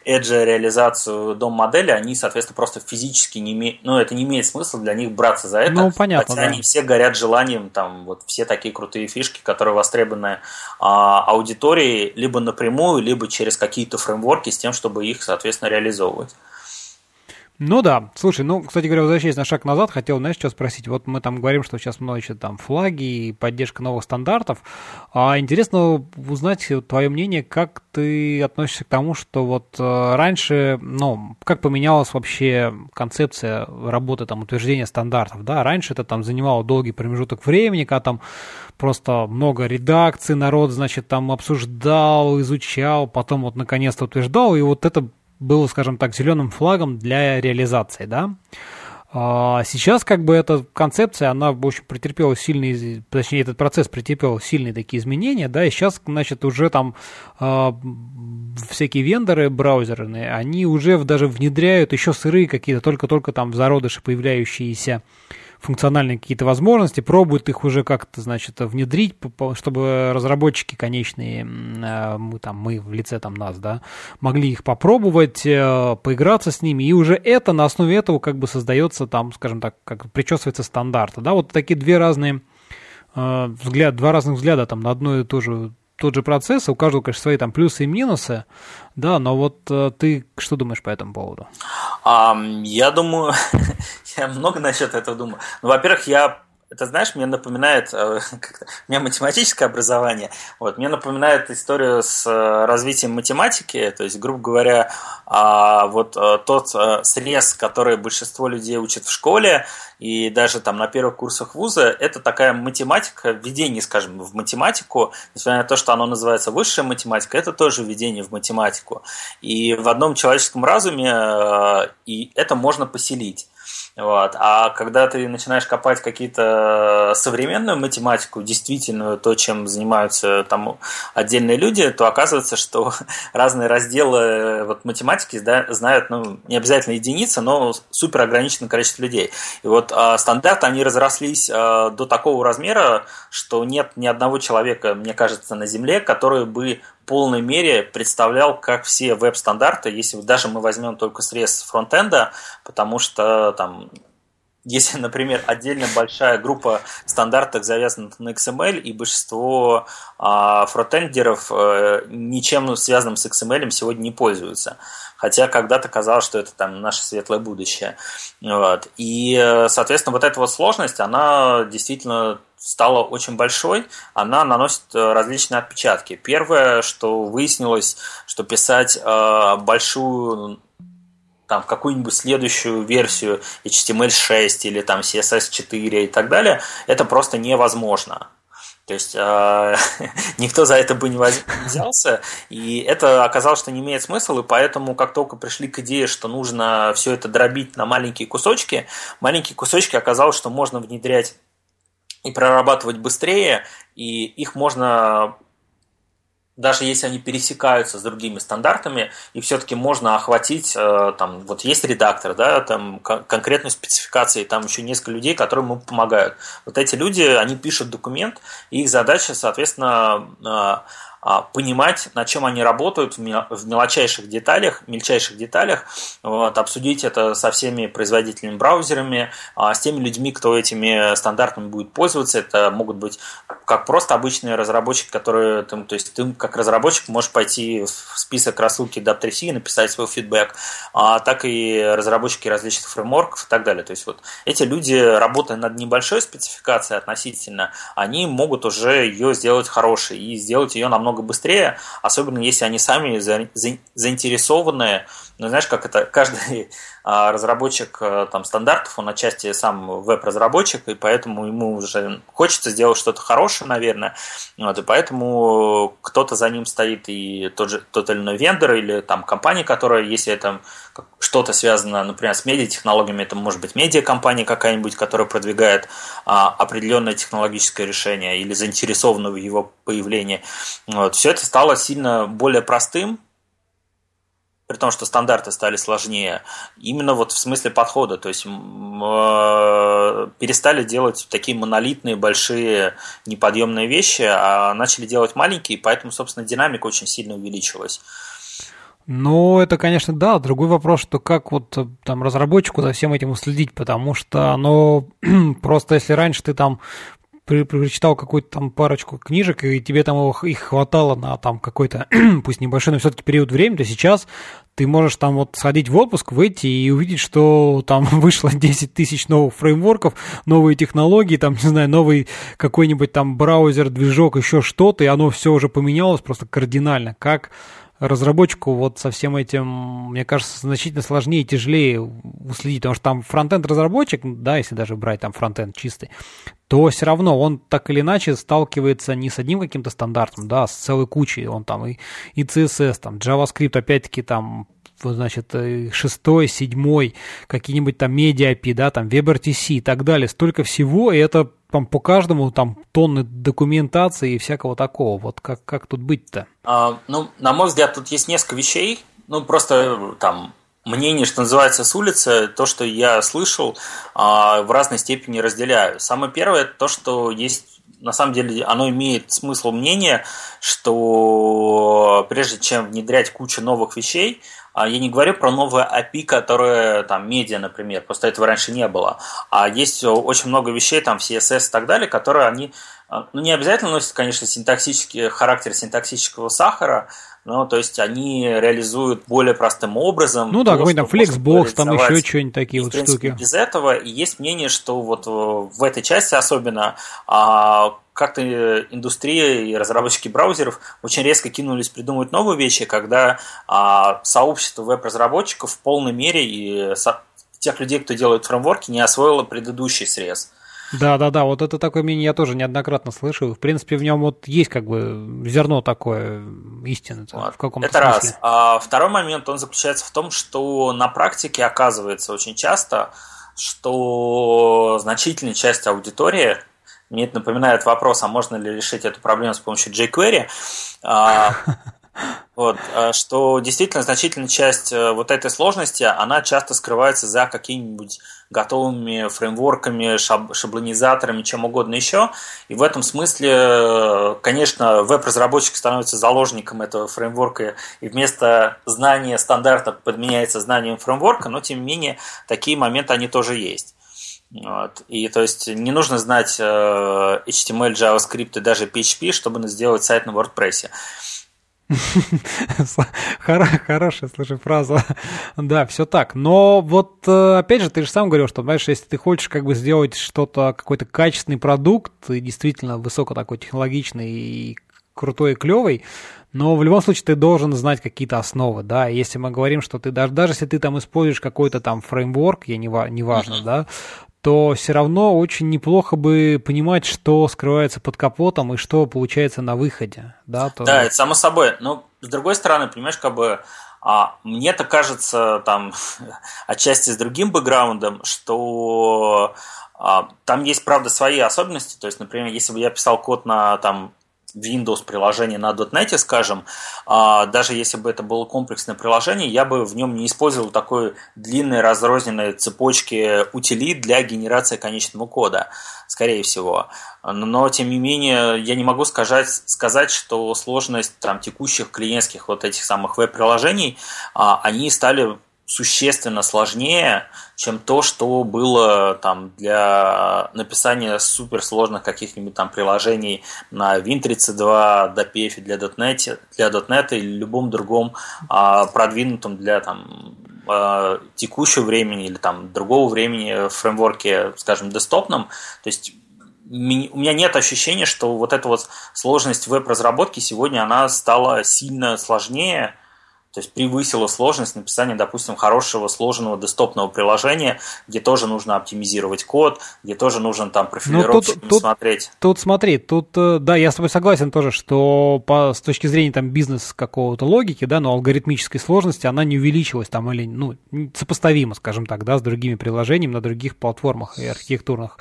Edge реализацию дом-модели, они, соответственно, просто физически не имеют... Ну, это не имеет смысла для них браться за это. Ну, понятно, Хотя да. они все горят желанием, там, вот все такие крутые фишки, которые востребованы а, аудиторией, либо напрямую, либо через какие-то фреймворки с тем, чтобы их, соответственно, реализовывать. Ну да, слушай, ну, кстати говоря, возвращаясь на шаг назад, хотел, знаешь, что спросить, вот мы там говорим, что сейчас много еще там флаги и поддержка новых стандартов, а интересно узнать твое мнение, как ты относишься к тому, что вот раньше, ну, как поменялась вообще концепция работы, там, утверждения стандартов, да, раньше это там занимало долгий промежуток времени, когда там просто много редакций, народ, значит, там обсуждал, изучал, потом вот наконец-то утверждал, и вот это было, скажем так, зеленым флагом для реализации, да. А сейчас как бы эта концепция, она, в общем, претерпела сильные, точнее, этот процесс претерпел сильные такие изменения, да, и сейчас, значит, уже там э, всякие вендоры браузерные, они уже даже внедряют еще сырые какие-то, только-только там в зародыше появляющиеся функциональные какие-то возможности, пробуют их уже как-то, значит, внедрить, чтобы разработчики конечные, мы, там, мы в лице там, нас, да, могли их попробовать, поиграться с ними, и уже это, на основе этого как бы создается там, скажем так, как причесывается стандарт, да, вот такие две разные взгляда, два разных взгляда там на одно и то же, тот же процесс, у каждого, конечно, свои там плюсы и минусы, да, но вот ты что думаешь по этому поводу? Um, я думаю, я много насчет этого думаю. Ну, во-первых, я, это знаешь, мне напоминает, у меня математическое образование, вот, мне напоминает историю с развитием математики, то есть, грубо говоря, вот тот срез, который большинство людей учат в школе, и даже там на первых курсах вуза, это такая математика, введение, скажем, в математику, несмотря на то, что оно называется высшая математика, это тоже введение в математику. И в одном человеческом разуме и это можно поселить. Вот. А когда ты начинаешь копать какие-то современную математику, действительно то, чем занимаются там отдельные люди, то оказывается, что разные разделы вот, математики знают, ну, не обязательно единицы, но супер ограниченное количество людей. И вот а, стандарты, они разрослись а, до такого размера, что нет ни одного человека, мне кажется, на Земле, который бы в полной мере представлял, как все веб-стандарты, если даже мы возьмем только срез фронтенда, потому что там, если, например, отдельно большая группа стандартов завязана на икс эм эль, и большинство а, фронтендеров а, ничем связанным с икс эм эль сегодня не пользуются. Хотя когда-то казалось, что это там наше светлое будущее. Вот. И, соответственно, вот эта вот сложность, она действительно стала очень большой, она наносит различные отпечатки. Первое, что выяснилось, что писать э, большую там, какую-нибудь следующую версию эйч ти эм эль шесть или там си эс эс четыре и так далее, это просто невозможно. То есть э, никто за это бы не взялся, и это оказалось, что не имеет смысла, и поэтому как только пришли к идее, что нужно все это дробить на маленькие кусочки, маленькие кусочки оказалось, что можно внедрять и прорабатывать быстрее, и их можно, даже если они пересекаются с другими стандартами, и все-таки можно охватить, там, вот есть редактор, да, там конкретной спецификации, там еще несколько людей, которые ему помогают. Вот эти люди, они пишут документ, и их задача, соответственно, понимать, на чем они работают в мелочайших деталях, мельчайших деталях, вот, обсудить это со всеми производителями браузерами, с теми людьми, кто этими стандартами будет пользоваться. Это могут быть как просто обычные разработчики, которые, там, то есть ты как разработчик можешь пойти в список рассылки дабл ю три си и написать свой фидбэк, так и разработчики различных фреймворков и так далее. То есть вот эти люди, работая над небольшой спецификацией относительно, они могут уже ее сделать хорошей и сделать ее намного быстрее, особенно если они сами за, за, заинтересованы. Ну, знаешь, как это, каждый а, разработчик а, там, стандартов, он отчасти сам веб-разработчик, и поэтому ему уже хочется сделать что-то хорошее, наверное, вот, и поэтому кто-то за ним стоит, и тот же тот или иной вендор, или там компания, которая, если это что-то связано, например, с медиатехнологиями, это может быть медиакомпания какая-нибудь, которая продвигает а, определенное технологическое решение или заинтересована в его появлении. Вот, все это стало сильно более простым, при том, что стандарты стали сложнее, именно вот в смысле подхода. То есть э, перестали делать такие монолитные, большие, неподъемные вещи, а начали делать маленькие, поэтому, собственно, динамика очень сильно увеличилась. Ну, это, конечно, да. Другой вопрос, что как вот там разработчику за всем этим уследить, потому что оно просто, если раньше ты там прочитал какую-то там парочку книжек, и тебе там их хватало на там какой-то, пусть небольшой, но все-таки период времени, то сейчас ты можешь там вот сходить в отпуск, выйти и увидеть, что там вышло десять тысяч новых фреймворков, новые технологии, там, не знаю, новый какой-нибудь там браузер, движок, еще что-то, и оно все уже поменялось просто кардинально. Как разработчику вот со всем этим, мне кажется, значительно сложнее и тяжелее уследить, потому что там фронтенд разработчик, да, если даже брать там фронтенд чистый, то все равно он так или иначе сталкивается не с одним каким-то стандартом, да, а с целой кучей. Он там и, и си эс эс, там, JavaScript, опять-таки, там, значит, шестой, седьмой, какие-нибудь там Media эй пи ай, да, там, WebRTC и так далее. Столько всего, и это там по каждому там тонны документации и всякого такого. Вот как, как тут быть-то? А, ну, на мой взгляд, тут есть несколько вещей. Ну, просто там мнение, что называется, с улицы, то, что я слышал, в разной степени разделяю. Самое первое – это то, что есть, на самом деле, оно имеет смысл мнение, что прежде чем внедрять кучу новых вещей, я не говорю про новые эй пи ай, которые там медиа, например, просто этого раньше не было, а есть очень много вещей, там си эс эс и так далее, которые они, ну, не обязательно носят, конечно, синтаксический характер синтаксического сахара. Ну, то есть они реализуют более простым образом. Ну да, какой-нибудь там флексбокс, там еще что-нибудь такие вот штуки. Без этого и есть мнение, что вот в этой части особенно как-то индустрия и разработчики браузеров очень резко кинулись придумывать новые вещи, когда сообщество веб-разработчиков в полной мере и тех людей, кто делает фреймворки, не освоило предыдущий срез. Да-да-да, вот это такое мнение я тоже неоднократно слышу. В принципе, в нем вот есть как бы зерно такое истины вот, в каком-то это смысле. Раз. А второй момент, он заключается в том, что на практике оказывается очень часто, что значительная часть аудитории, мне это напоминает вопрос, а можно ли решить эту проблему с помощью jQuery, вот, что действительно значительная часть вот этой сложности, она часто скрывается за какими-нибудь готовыми фреймворками, шаблонизаторами, чем угодно еще. И в этом смысле, конечно, веб-разработчик становится заложником этого фреймворка, и вместо знания стандарта подменяется знанием фреймворка, но тем не менее такие моменты они тоже есть. Вот. И то есть не нужно знать эйч ти эм эль, JavaScript и даже пи эйч пи, чтобы сделать сайт на WordPress. Хорошая, слушай, фраза. Да, все так. Но вот, опять же, ты же сам говорил, что, знаешь, если ты хочешь как бы сделать что-то, какой-то качественный продукт, и действительно высоко такой технологичный и крутой и клевый, но в любом случае ты должен знать какие-то основы, да, если мы говорим, что ты даже, даже если ты там используешь какой-то там фреймворк, я не, не важно, uh-huh. да, то все равно очень неплохо бы понимать, что скрывается под капотом и что получается на выходе. Да, то... да, это само собой. Но с другой стороны, понимаешь, как бы а, мне-то кажется, там, отчасти с другим бэкграундом, что а, там есть, правда, свои особенности. То есть, например, если бы я писал код на там Windows-приложение на .дот нет, скажем, даже если бы это было комплексное приложение, я бы в нем не использовал такой длинной разрозненной цепочки утилит для генерации конечного кода, скорее всего. Но, тем не менее, я не могу сказать, сказать что сложность там, текущих клиентских вот этих самых веб-приложений, они стали существенно сложнее, чем то, что было там, для написания суперсложных каких-нибудь там приложений на Win тридцать два, ди пи эф для .дот нет, для .дот нет и любом другом а, продвинутом для там, а, текущего времени или там, другого времени в фреймворке, скажем, десктопном. То есть у меня нет ощущения, что вот эта вот сложность веб-разработки сегодня она стала сильно сложнее. То есть превысила сложность написания, допустим, хорошего сложенного десктопного приложения, где тоже нужно оптимизировать код, где тоже нужно там профилировщиком смотреть. Тут смотри, тут, да, я с тобой согласен тоже, что по, с точки зрения там бизнес какого-то логики, да, но алгоритмической сложности она не увеличилась там или, ну, сопоставимо, скажем так, да, с другими приложениями на других платформах и архитектурных.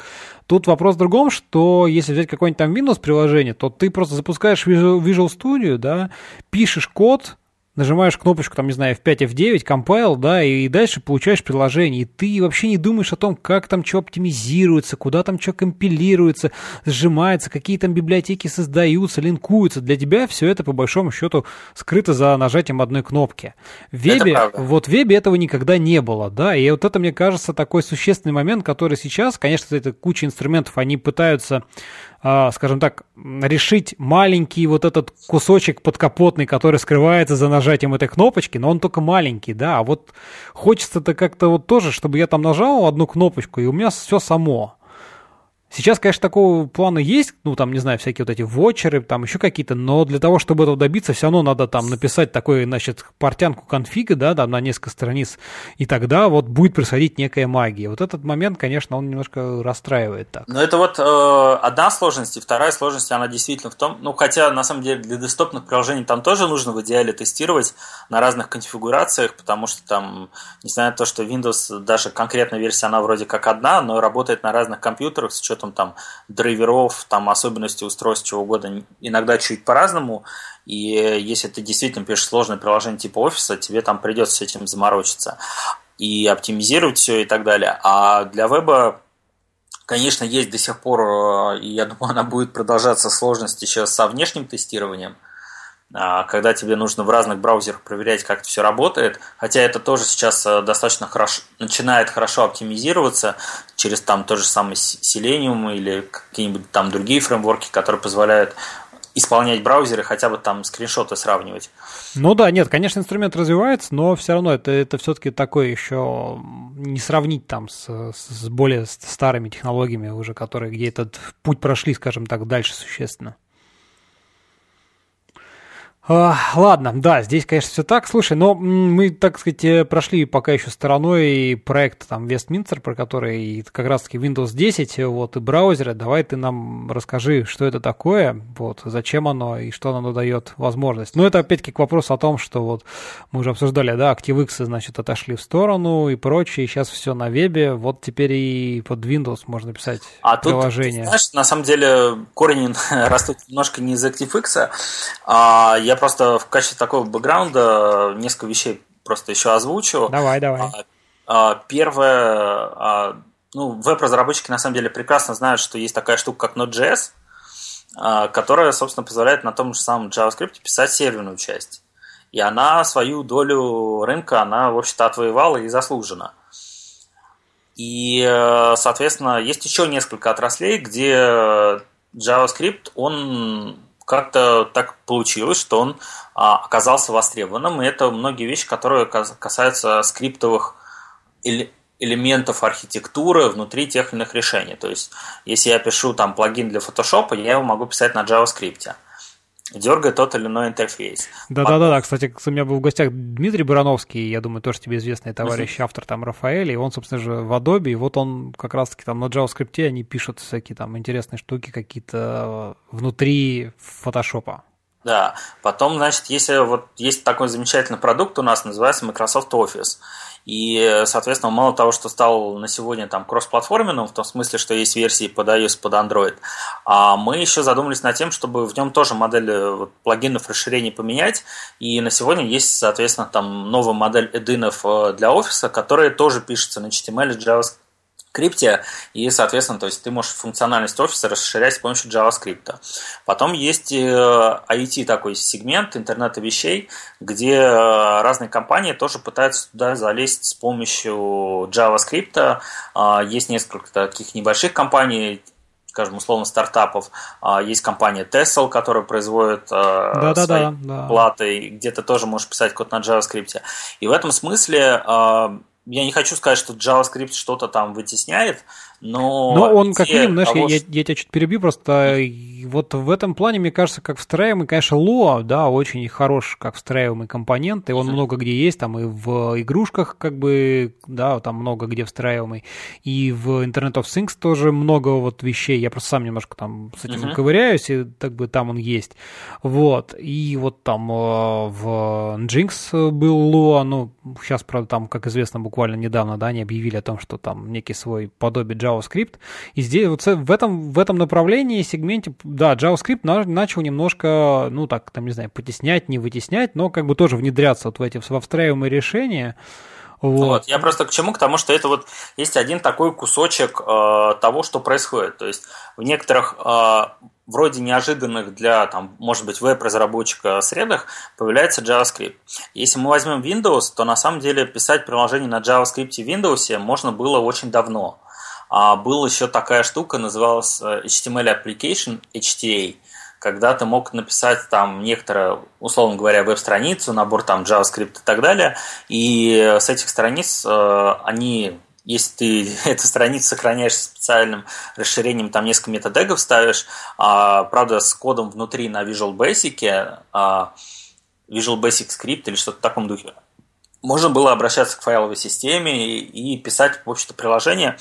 Тут вопрос в другом, что если взять какое-нибудь там Windows-приложение, то ты просто запускаешь Visual Studio, да, пишешь код, нажимаешь кнопочку, там, не знаю, эф пять, эф девять, compile, да, и дальше получаешь приложение. И ты вообще не думаешь о том, как там что оптимизируется, куда там что компилируется, сжимается, какие там библиотеки создаются, линкуются. Для тебя все это, по большому счету, скрыто за нажатием одной кнопки. В вебе, вот в вебе этого никогда не было, да, и вот это, мне кажется, такой существенный момент, который сейчас, конечно, это куча инструментов, они пытаются, скажем так, решить маленький вот этот кусочек подкапотный, который скрывается за нажатием этой кнопочки, но он только маленький, да, а вот хочется-то как-то вот тоже, чтобы я там нажал одну кнопочку, и у меня все само. Сейчас, конечно, такого плана есть, ну, там, не знаю, всякие вот эти вотчеры, там еще какие-то, но для того, чтобы этого добиться, все равно надо там написать такую, значит, портянку конфига, да, там на несколько страниц, и тогда вот будет происходить некая магия. Вот этот момент, конечно, он немножко расстраивает так. Но это вот э, одна сложность, и вторая сложность, она действительно в том, ну, хотя, на самом деле, для десктопных приложений там тоже нужно в идеале тестировать на разных конфигурациях, потому что там, несмотря на то, что Windows, даже конкретная версия, она вроде как одна, но работает на разных компьютерах, с учетом Там, там драйверов, там особенности устройств, чего угодно, иногда чуть по-разному. И если ты действительно пишешь сложное приложение типа офиса, тебе там придется с этим заморочиться и оптимизировать все и так далее. А для веба, конечно, есть до сих пор, и я думаю, она будет продолжаться, сложность еще со внешним тестированием, когда тебе нужно в разных браузерах проверять, как это все работает, хотя это тоже сейчас достаточно хорошо, начинает хорошо оптимизироваться через там тот же самый Selenium или какие-нибудь там другие фреймворки, которые позволяют исполнять браузеры, хотя бы там скриншоты сравнивать. Ну да, нет, конечно, инструмент развивается, но все равно это, это все-таки такое еще не сравнить там с, с более старыми технологиями уже, которые где этот путь прошли, скажем так, дальше существенно. Ладно, да, здесь, конечно, все так. Слушай, но мы, так сказать, прошли пока еще стороной проект там Вестминстер, про который как раз-таки Windows десять, вот, и браузеры. Давай ты нам расскажи, что это такое, вот, зачем оно и что оно дает возможность. Но это, опять-таки, к вопросу о том, что вот мы уже обсуждали, да, ActiveX, значит, отошли в сторону и прочее, сейчас все на вебе, вот теперь и под Windows можно писать а приложение. А тут, знаешь, на самом деле корни растут немножко не из ActiveX, а я Я просто в качестве такого бэкграунда несколько вещей просто еще озвучу. Давай, давай. Первое, ну, веб-разработчики на самом деле прекрасно знают, что есть такая штука, как Node.js, которая, собственно, позволяет на том же самом JavaScript писать серверную часть. И она свою долю рынка, она, в общем-то, отвоевала и заслуженно. И, соответственно, есть еще несколько отраслей, где JavaScript, он... как-то так получилось, что он оказался востребованным, и это многие вещи, которые касаются скриптовых элементов архитектуры внутри тех или иных решений. То есть, если я пишу там плагин для Photoshop, я его могу писать на JavaScript, дергая тот или иной интерфейс. Да-да-да, кстати, у меня был в гостях Дмитрий Барановский, я думаю, тоже тебе известный товарищ, uh-huh. автор там Рафаэля, и он, собственно же, в Adobe, и вот он как раз-таки там на JavaScript, они пишут всякие там интересные штуки какие-то внутри фотошопа. Да, потом, значит, если вот есть такой замечательный продукт у нас, называется Microsoft Office. И, соответственно, мало того, что стал на сегодня там кроссплатформенным, в том смысле, что есть версии под iOS, под Android, а мы еще задумались над тем, чтобы в нем тоже модель вот, плагинов расширений поменять, и на сегодня есть, соответственно, там новая модель эдинов для офиса, которые тоже пишутся на эйч ти эм эл и JavaScript, и, соответственно, то есть ты можешь функциональность офиса расширять с помощью JavaScript. Потом есть ай ти такой сегмент, интернета вещей, где разные компании тоже пытаются туда залезть с помощью JavaScript. Есть несколько таких небольших компаний, скажем, условно, стартапов. Есть компания Tesla, которая производит да, свои да, да, платы, да. Где ты тоже можешь писать код на JavaScript. И в этом смысле... Я не хочу сказать, что JavaScript что-то там вытесняет, но... Но он, как минимум, знаешь, того, я, что... я, я тебя чуть перебью, просто вот в этом плане, мне кажется, как встраиваемый, конечно, Lua, да, очень хорош, как встраиваемый компонент, и он mm-hmm. много где есть, там и в игрушках, как бы, да, там много где встраиваемый, и в Internet of Things тоже много вот вещей, я просто сам немножко там с этим mm-hmm. ковыряюсь, и так бы там он есть, вот, и вот там в Nginx был Lua, ну, сейчас, правда, там, как известно, буквально недавно, да, они объявили о том, что там некий свой подобие Java JavaScript. И здесь вот в этом, в этом направлении, сегменте, да, JavaScript начал немножко, ну так, там, не знаю, потеснять, не вытеснять, но как бы тоже внедряться вот в эти во встраиваемые решения. Вот. Вот. Я просто к чему? К тому, что это вот есть один такой кусочек э, того, что происходит. То есть в некоторых э, вроде неожиданных для, там, может быть, веб-разработчика средах появляется JavaScript. Если мы возьмем Windows, то на самом деле писать приложение на JavaScript и Windows можно было очень давно. А была еще такая штука, называлась эйч ти эм эл Application, эйч ти эй, когда ты мог написать там некоторую, условно говоря, веб-страницу, набор там JavaScript и так далее, и с этих страниц они... Если ты эту страницу сохраняешь специальным расширением, там несколько метадегов ставишь, правда, с кодом внутри на Visual Basic, Visual Basic Script или что-то в таком духе, можно было обращаться к файловой системе и писать, в общем-то, приложение.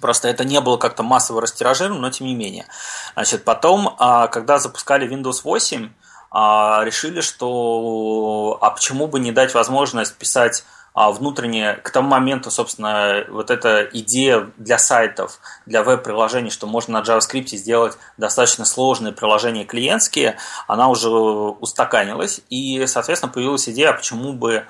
Просто это не было как-то массово растиражировано, но тем не менее. Значит, потом, когда запускали Windows восемь, решили, что а почему бы не дать возможность писать внутренне, к тому моменту, собственно, вот эта идея для сайтов, для веб-приложений, что можно на JavaScript сделать достаточно сложные приложения клиентские, она уже устаканилась, и, соответственно, появилась идея, почему бы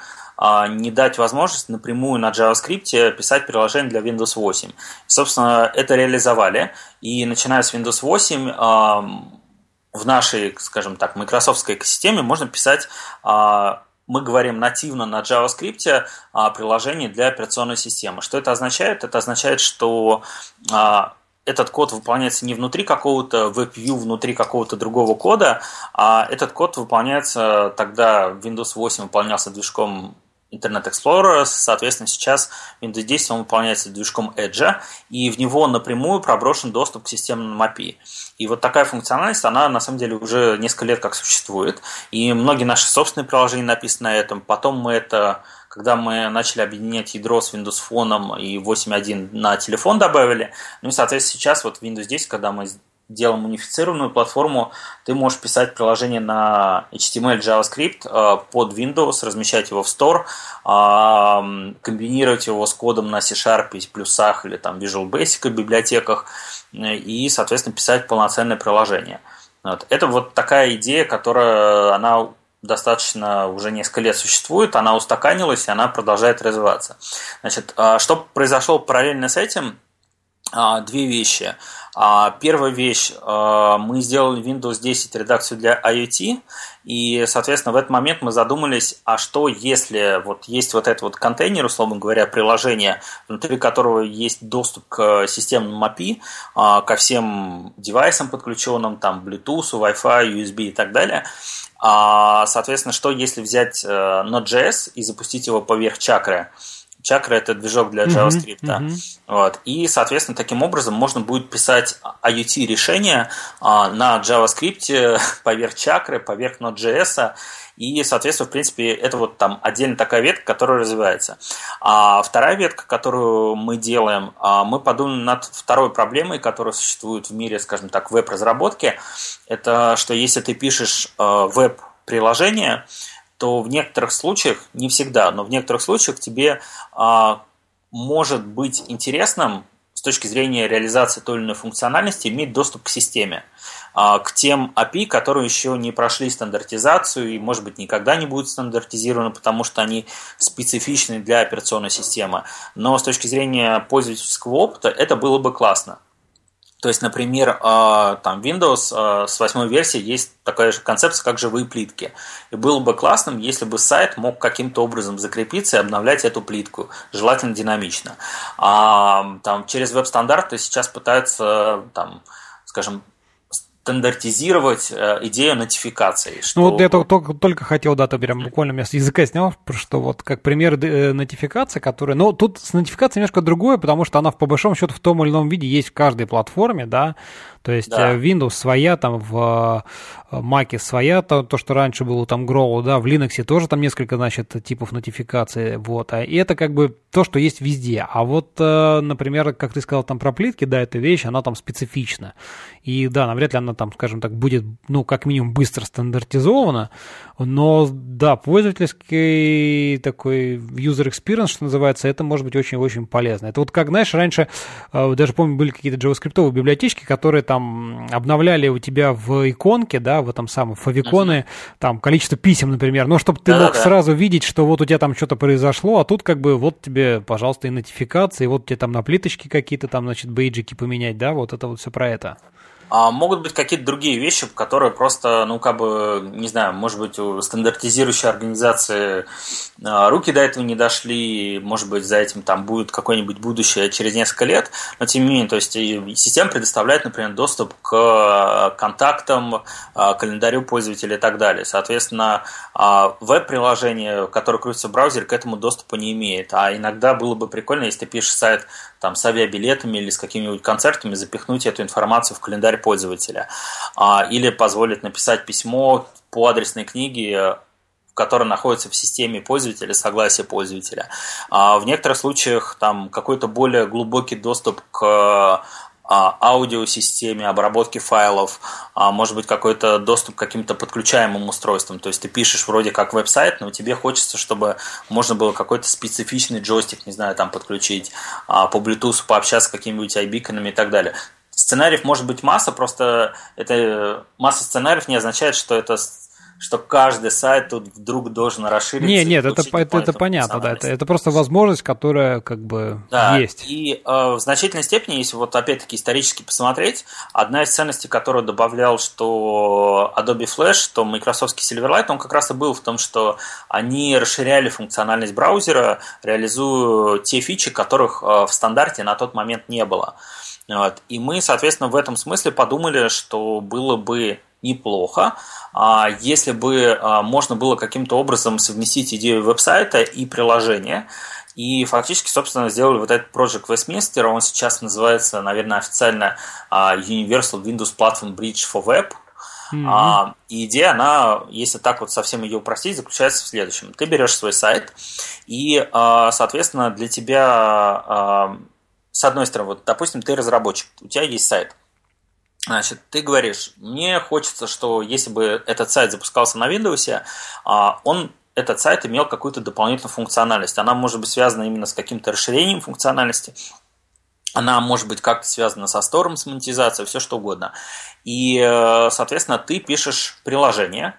не дать возможность напрямую на JavaScript писать приложение для Windows восемь. Собственно, это реализовали, и начиная с Windows восемь в нашей, скажем так, микрософтской экосистеме можно писать, мы говорим нативно на JavaScript, приложение для операционной системы. Что это означает? Это означает, что этот код выполняется не внутри какого-то веб-вью, внутри какого-то другого кода, а этот код выполняется тогда, Windows восемь выполнялся движком Internet Explorer, соответственно, сейчас Windows десять он выполняется движком Edge, и в него напрямую проброшен доступ к системным эй пи ай. И вот такая функциональность, она на самом деле уже несколько лет как существует, и многие наши собственные приложения написаны на этом, потом мы это... Когда мы начали объединять ядро с Windows Phone и восемь точка один на телефон добавили, ну и, соответственно, сейчас вот в Windows десять, когда мы делаем унифицированную платформу, ты можешь писать приложение на эйч ти эм эл, JavaScript под Windows, размещать его в Store, комбинировать его с кодом на C-Sharp, плюсах или там Visual Basic в библиотеках и, соответственно, писать полноценное приложение. Вот. Это вот такая идея, которая, она... достаточно уже несколько лет существует, она устаканилась и она продолжает развиваться. Значит, что произошло параллельно с этим? Две вещи. Первая вещь, мы сделали Windows десять редакцию для IoT, и, соответственно, в этот момент мы задумались, а что если вот есть вот этот вот контейнер, условно говоря, приложение, внутри которого есть доступ к системным эй пи ай, ко всем девайсам подключенным, там, Bluetooth, Wi-Fi, ю эс би и так далее. Соответственно, что если взять Node.js и запустить его поверх чакры? Чакра — это движок для JavaScript. Mm-hmm. Mm-hmm. Вот. И, соответственно, таким образом можно будет писать IoT-решения а, на JavaScript поверх Чакры, поверх Node.js. И, соответственно, в принципе, это вот там отдельно такая ветка, которая развивается. А вторая ветка, которую мы делаем, мы подумали над второй проблемой, которая существует в мире, скажем так, веб-разработки. Это что если ты пишешь веб-приложение, то в некоторых случаях, не всегда, но в некоторых случаях тебе а, может быть интересным с точки зрения реализации той или иной функциональности иметь доступ к системе, а, к тем эй пи ай, которые еще не прошли стандартизацию и, может быть, никогда не будут стандартизированы, потому что они специфичны для операционной системы. Но с точки зрения пользовательского опыта это было бы классно. То есть, например, там Windows с восьмой версии есть такая же концепция, как живые плитки. И было бы классным, если бы сайт мог каким-то образом закрепиться и обновлять эту плитку, желательно динамично. А, там, через веб-стандарты сейчас пытаются, там, скажем, стандартизировать идею нотификации. Что... Ну вот я только, только хотел, да, ты прям буквально меня с языка снял, что вот как пример нотификации, которая... Ну тут с нотификацией немножко другое, потому что она по большому счету в том или ином виде есть в каждой платформе, да, то есть да. Windows своя, там в Mac своя, то, то, что раньше было там Growl, да, в Linux тоже там несколько, значит, типов нотификации, вот, и это как бы то, что есть везде, а вот, например, как ты сказал там про плитки, да, эта вещь, она там специфична, и да, навряд ли она там, скажем так, будет, ну, как минимум быстро стандартизована, но, да, пользовательский такой user experience, что называется, это может быть очень-очень полезно. Это вот как, знаешь, раньше, даже помню, были какие-то JavaScript-овые библиотечки, которые там обновляли у тебя в иконке, да, в этом самом favicon, там количество писем, например, но чтобы ты мог сразу видеть, что вот у тебя там что-то произошло, а тут как бы вот тебе, пожалуйста, и нотификации, вот тебе там на плиточке какие-то там, значит, бейджики поменять, да, вот это вот все про это. А могут быть какие-то другие вещи, которые просто, ну, как бы, не знаю, может быть, у стандартизирующей организации руки до этого не дошли, может быть, за этим там будет какое-нибудь будущее через несколько лет, но тем не менее, то есть система предоставляет, например, доступ к контактам, к календарю пользователя и так далее. Соответственно, веб-приложение, которое крутится в браузере, к этому доступа не имеет, а иногда было бы прикольно, если ты пишешь сайт там с авиабилетами или с какими-нибудь концертами, запихнуть эту информацию в календарь пользователя, или позволит написать письмо по адресной книге, которая находится в системе пользователя, согласие пользователя. В некоторых случаях там какой-то более глубокий доступ к аудиосистеме, обработки файлов, может быть, какой-то доступ к каким-то подключаемым устройствам. То есть ты пишешь вроде как веб-сайт, но тебе хочется, чтобы можно было какой-то специфичный джойстик, не знаю, там подключить, по Bluetooth пообщаться с какими-нибудь айбиконами и так далее. Сценариев может быть масса, просто это масса сценариев не означает, что это что каждый сайт тут вдруг должен расшириться. Нет, нет, это, это, это понятно, да, это, это просто возможность, которая как бы да, есть. И э, в значительной степени, если вот опять-таки исторически посмотреть, одна из ценностей, которую добавлял что Adobe Flash, что Microsoft Silverlight, он как раз и был в том, что они расширяли функциональность браузера, реализуя те фичи, которых э, в стандарте на тот момент не было. Вот. И мы, соответственно, в этом смысле подумали, что было бы неплохо, если бы можно было каким-то образом совместить идею веб-сайта и приложения. И фактически, собственно, сделали вот этот Project Westminster. Он сейчас называется, наверное, официально Universal Windows Platform Bridge for Web. Mm-hmm. И идея, она, если так вот совсем ее упростить, заключается в следующем. Ты берешь свой сайт и, соответственно, для тебя... С одной стороны, вот, допустим, ты разработчик, у тебя есть сайт. Значит, ты говоришь, мне хочется, что если бы этот сайт запускался на Windows, он, этот сайт имел какую-то дополнительную функциональность. Она может быть связана именно с каким-то расширением функциональности. Она может быть как-то связана со стором, с монетизацией, все что угодно. И, соответственно, ты пишешь приложение.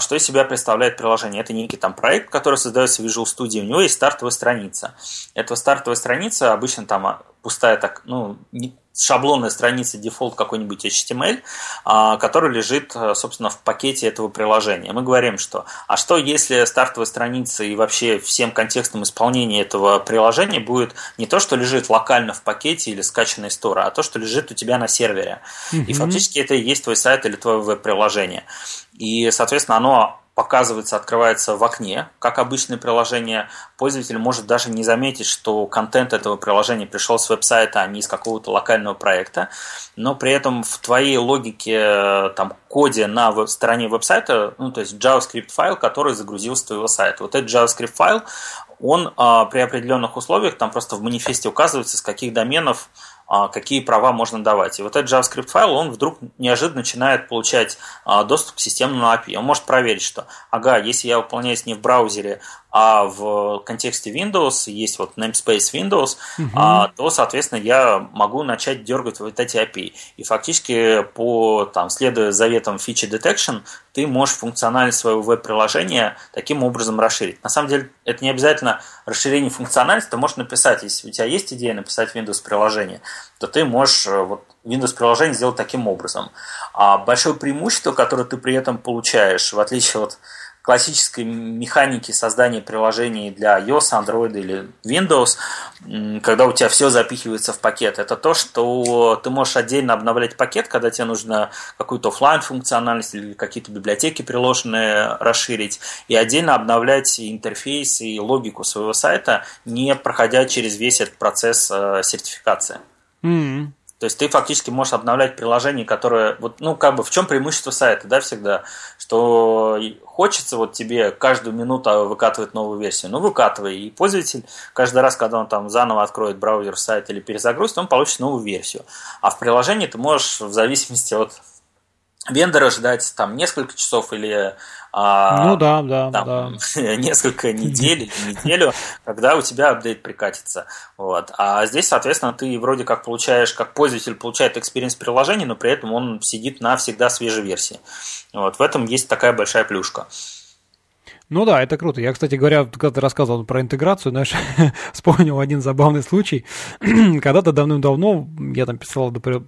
Что из себя представляет приложение? Это некий там проект, который создается в Visual Studio. У него есть стартовая страница. Эта стартовая страница обычно там пустая, так, ну, шаблонная страница, дефолт какой-нибудь эйч ти эм эль, который лежит, собственно, в пакете этого приложения. Мы говорим, что а что если стартовая страница и вообще всем контекстом исполнения этого приложения будет не то, что лежит локально в пакете или скачано из стора, а то, что лежит у тебя на сервере. Mm-hmm. И фактически это и есть твой сайт или твое веб-приложение. И, соответственно, оно показывается, открывается в окне, как обычное приложение. Пользователь может даже не заметить, что контент этого приложения пришел с веб-сайта, а не из какого-то локального проекта. Но при этом в твоей логике там, коде на веб- стороне веб-сайта, ну, то есть JavaScript файл, который загрузил с твоего сайта. Вот этот JavaScript файл, он а, при определенных условиях, там просто в манифесте указывается, с каких доменов какие права можно давать. И вот этот JavaScript файл, он вдруг неожиданно начинает получать доступ к системному эй пи ай. Он может проверить, что, ага, если я выполняюсь не в браузере, а в контексте Windows, есть вот namespace Windows, угу. а, то, соответственно, я могу начать дергать вот эти эй пи ай. И фактически, по, там, следуя заветам Feature Detection, ты можешь функциональность своего веб-приложения таким образом расширить. На самом деле, это не обязательно расширение функциональности, ты можешь написать, если у тебя есть идея написать Windows-приложение, то ты можешь вот, Windows-приложение сделать таким образом. А большое преимущество, которое ты при этом получаешь, в отличие от классической механики создания приложений для iOS, Android или Windows, когда у тебя все запихивается в пакет, это то, что ты можешь отдельно обновлять пакет, когда тебе нужно какую-то офлайн функциональность или какие-то библиотеки приложенные расширить, и отдельно обновлять интерфейс и логику своего сайта, не проходя через весь этот процесс сертификации. Mm-hmm. То есть ты фактически можешь обновлять приложение, которое, вот, ну, как бы, в чем преимущество сайта, да, всегда, что хочется вот тебе каждую минуту выкатывать новую версию, ну, выкатывай, и пользователь каждый раз, когда он там заново откроет браузер, сайт или перезагрузит, он получит новую версию, а в приложении ты можешь в зависимости от вендора ждать там несколько часов или а, ну, да, да, там, да. несколько недель, неделю, когда у тебя апдейт прикатится. Вот. А здесь, соответственно, ты вроде как получаешь, как пользователь получает экспириенс приложения, но при этом он сидит на всегда свежей версии. Вот. В этом есть такая большая плюшка. Ну да, это круто. Я, кстати говоря, когда ты рассказывал про интеграцию, знаешь, вспомнил один забавный случай. Когда-то давным-давно я там писал, например,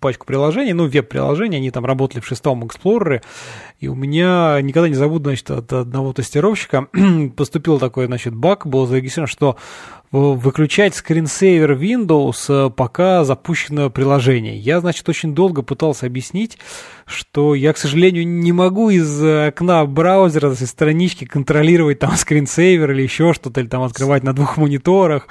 пачку приложений, ну, веб-приложений, они там работали в шестом Explorer, и у меня, никогда не забуду, значит, от одного тестировщика поступил такой, значит, баг, был зарегистрирован, что выключать скринсейвер Windows, пока запущено приложение. Я, значит, очень долго пытался объяснить, что я, к сожалению, не могу из окна браузера, из странички контролировать там скринсейвер или еще что-то, или там открывать на двух мониторах,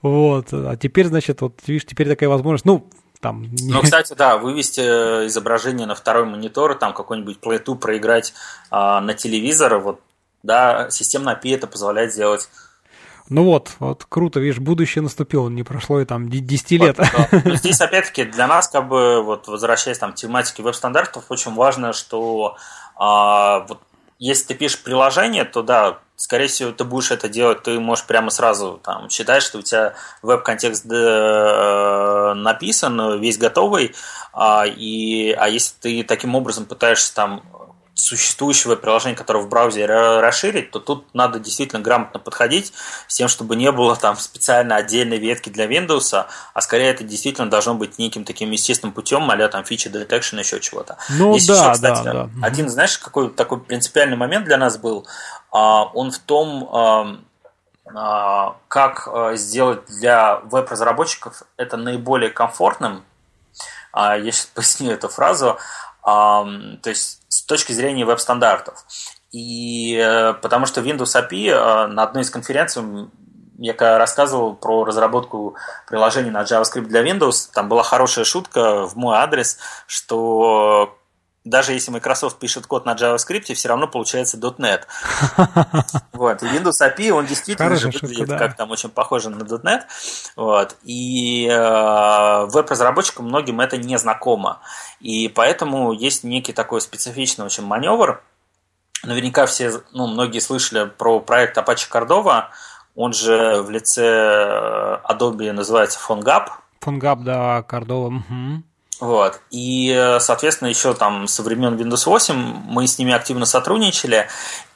вот. А теперь, значит, вот, видишь, теперь такая возможность, ну, там. Ну, кстати, да, вывести изображение на второй монитор, там какой-нибудь Play-Doh проиграть а, на телевизор, вот, да, системная эй пи ай это позволяет сделать. Ну вот, вот круто, видишь, будущее наступило, не прошло и там десять лет. Вот, да. Здесь, опять-таки, для нас, как бы, вот, возвращаясь там, к тематике веб-стандартов, очень важно, что а, вот, если ты пишешь приложение, то да, скорее всего, ты будешь это делать, ты можешь прямо сразу там, считать, что у тебя веб-контекст написан, весь готовый, а, и, а если ты таким образом пытаешься там существующего приложения, которое в браузере расширить, то тут надо действительно грамотно подходить с тем, чтобы не было там специально отдельной ветки для Windows, а скорее это действительно должно быть неким таким естественным путем, а-ля там feature detection, еще чего-то. Ну есть да, еще, кстати, да, да. Один, знаешь, какой такой принципиальный момент для нас был, он в том, как сделать для веб-разработчиков это наиболее комфортным. Я сейчас поясню эту фразу. То есть с точки зрения веб-стандартов. И потому что Windows эй пи ай на одной из конференций я рассказывал про разработку приложений на JavaScript для Windows. Там была хорошая шутка в мой адрес, что даже если Microsoft пишет код на JavaScript, все равно получается .дот нет. Вот. И Windows эй пи ай, он действительно же выглядит, да, как там очень похоже на .дот нет. Вот. И э, веб-разработчикам многим это не знакомо. И поэтому есть некий такой специфичный очень маневр. Наверняка все, ну, многие слышали про проект Apache Cordova. Он же в лице Adobe называется PhoneGap. PhoneGap, да, Cordova. Угу. Вот. И, соответственно, еще там со времен Windows восемь мы с ними активно сотрудничали.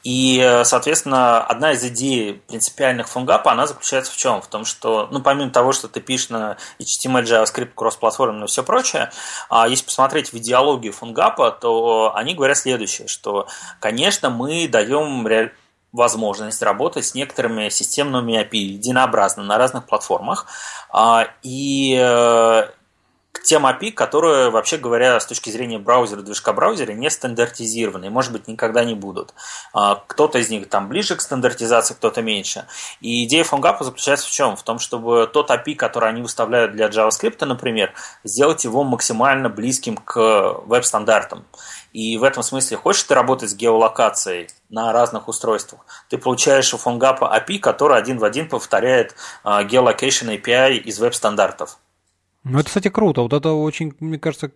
И, соответственно, одна из идей принципиальных PhoneGap, она заключается в чем? В том, что, ну, помимо того, что ты пишешь на эйч ти эм эль, JavaScript, кросс-платформенно и все прочее, если посмотреть в идеологию PhoneGap, то они говорят следующее, что, конечно, мы даем реализацию, возможность работать с некоторыми системными эй пи ай единообразно на разных платформах. И к тем эй пи ай, которые, вообще говоря, с точки зрения браузера, движка браузера, не стандартизированы, и, может быть, никогда не будут. Кто-то из них там ближе к стандартизации, кто-то меньше. И идея PhoneGap заключается в чем? В том, чтобы тот эй пи ай, который они выставляют для JavaScript, например, сделать его максимально близким к веб-стандартам. И в этом смысле, хочешь ты работать с геолокацией на разных устройствах, ты получаешь у PhoneGap эй пи ай, который один в один повторяет Geolocation эй пи ай из веб-стандартов. Ну, это, кстати, круто. Вот это очень, мне кажется,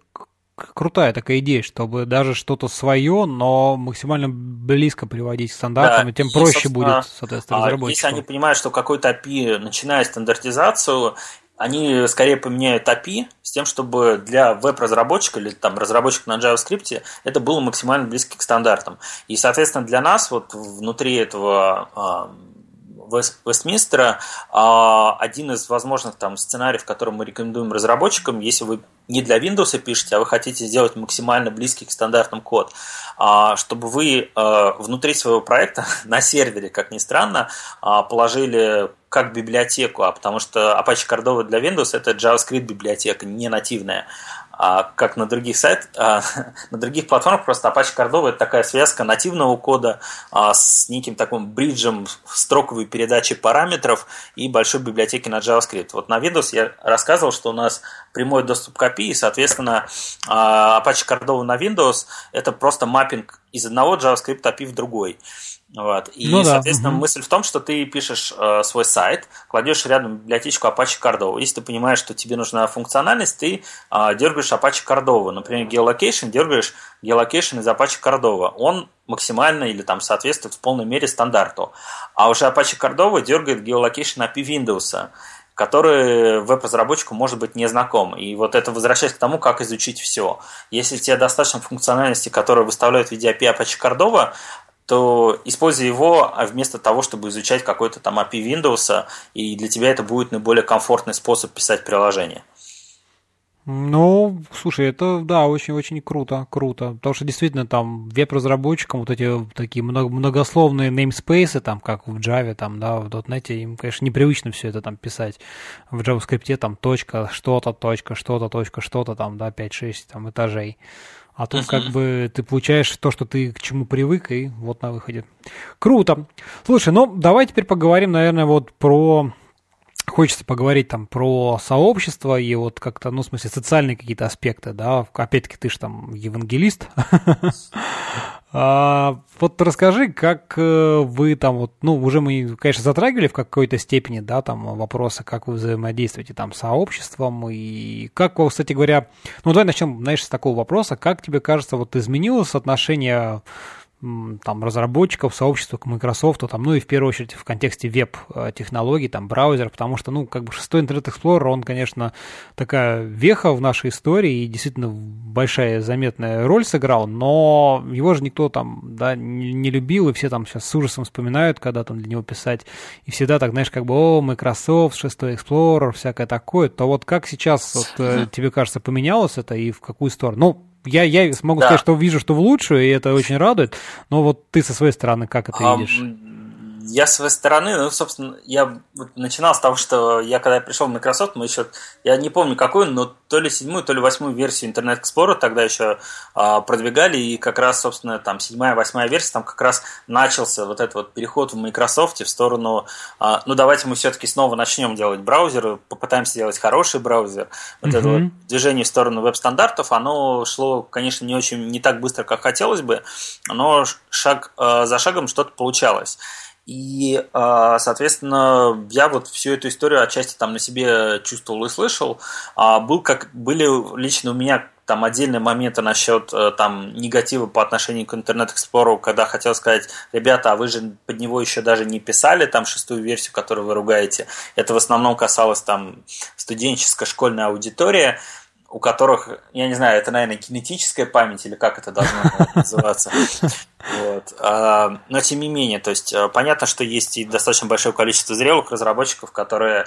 крутая такая идея, чтобы даже что-то свое, но максимально близко приводить к стандартам, да, и тем и, проще будет, соответственно, разработчику. Если они понимают, что какой-то эй пи ай, начиная стандартизацию, они скорее поменяют эй пи ай с тем, чтобы для веб-разработчика или там разработчика на JavaScript это было максимально близко к стандартам. И, соответственно, для нас вот внутри этого Вестминстера один из возможных там сценариев, который мы рекомендуем разработчикам, если вы не для Windows пишете, а вы хотите сделать максимально близкий к стандартам код, чтобы вы внутри своего проекта на сервере, как ни странно, положили как библиотеку, а потому что Apache Cordova для Windows это JavaScript библиотека, не нативная. А как на других сайтах, а, на других платформах, просто Apache Cordova это такая связка нативного кода а, с неким таким бриджем строковой передачи параметров и большой библиотеки на JavaScript. Вот на Windows я рассказывал, что у нас прямой доступ к эй пи ай, и, соответственно, а, Apache Cordova на Windows это просто маппинг из одного JavaScript эй пи ай в другой. Вот. И, ну, соответственно, да. Мысль в том, что ты пишешь э, свой сайт, кладешь рядом библиотечку Apache Cordova. Если ты понимаешь, что тебе нужна функциональность, ты э, дергаешь Apache Cordova. Например, geolocation, дергаешь geolocation из Apache Cordova. Он максимально или там соответствует в полной мере стандарту. А уже Apache Cordova дергает geolocation эй пи ай Windows, который веб-разработчику может быть не знаком. И вот это возвращаясь к тому, как изучить все. Если тебе достаточно функциональности, которую выставляют в виде эй пи ай Apache Cordova, то используй его вместо того, чтобы изучать какой-то там эй пи ай Windows, и для тебя это будет наиболее комфортный способ писать приложение. Ну, слушай, это, да, очень-очень круто, круто, потому что действительно там веб-разработчикам вот эти такие многословные namespace, там, как в Java, там, да, в .дот нет, им, конечно, непривычно все это там писать. В JavaScript там точка, что-то, точка, что-то, точка, что-то там, да, пять-шесть там этажей. А тут uh-huh. как бы ты получаешь то, что ты к чему привык, и вот на выходе. Круто. Слушай, ну давай теперь поговорим, наверное, вот про... Хочется поговорить там про сообщество и вот как-то, ну, в смысле, социальные какие-то аспекты, да. Опять-таки ты же там евангелист. Вот расскажи, как вы там вот, ну, уже мы, конечно, затрагивали в какой-то степени, да, там вопросы, как вы взаимодействуете там с сообществом и как, кстати говоря, ну, давай начнем, знаешь, с такого вопроса, как тебе кажется, вот изменилось отношение там разработчиков, сообщества к Microsoft, там, ну и в первую очередь в контексте веб-технологий, там, браузер, потому что, ну, как бы шестой Internet Explorer, он, конечно, такая веха в нашей истории и действительно большая заметная роль сыграл, но его же никто там, да, не любил, и все там сейчас с ужасом вспоминают, когда там для него писать, и всегда так, знаешь, как бы, о, Microsoft, шестой Explorer, всякое такое, то вот как сейчас, вот, тебе кажется, поменялось это и в какую сторону? Ну, Я, я смогу да. сказать, что вижу, что в лучшую, и это очень радует, но вот ты со своей стороны как это а, видишь? Я со своей стороны, ну, собственно, я начинал с того, что я, когда я пришел в Microsoft, мы еще, я не помню какую, но то ли седьмую, то ли восьмую версию Internet Explorer тогда еще а, продвигали, и как раз, собственно, там седьмая, восьмая версия, там как раз начался вот этот вот переход в Microsoft в сторону, а, ну, давайте мы все-таки снова начнем делать браузер, попытаемся делать хороший браузер. Вот mm-hmm. это вот движение в сторону веб-стандартов, оно шло, конечно, не очень, не так быстро, как хотелось бы, но шаг а, за шагом что-то получалось. И, соответственно, я вот всю эту историю отчасти там на себе чувствовал и слышал. Был, как, были лично у меня там отдельные моменты насчет там, негатива по отношению к Internet Explorer, когда хотел сказать, ребята, а вы же под него еще даже не писали там шестую версию, которую вы ругаете. Это в основном касалось там студенческой школьной аудитории, у которых, я не знаю, это, наверное, кинетическая память, или как это должно называться. Вот. Но тем не менее, то есть понятно, что есть и достаточно большое количество зрелых разработчиков, которые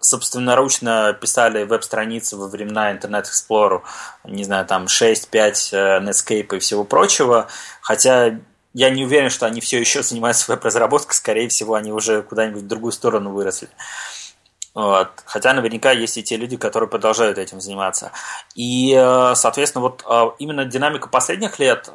собственноручно писали веб-страницы во времена Internet Explorer, не знаю, там шесть, пять, Netscape и всего прочего, хотя я не уверен, что они все еще занимаются веб-разработкой, скорее всего, они уже куда-нибудь в другую сторону выросли. Вот. Хотя наверняка есть и те люди, которые продолжают этим заниматься. И, соответственно, вот именно динамика последних лет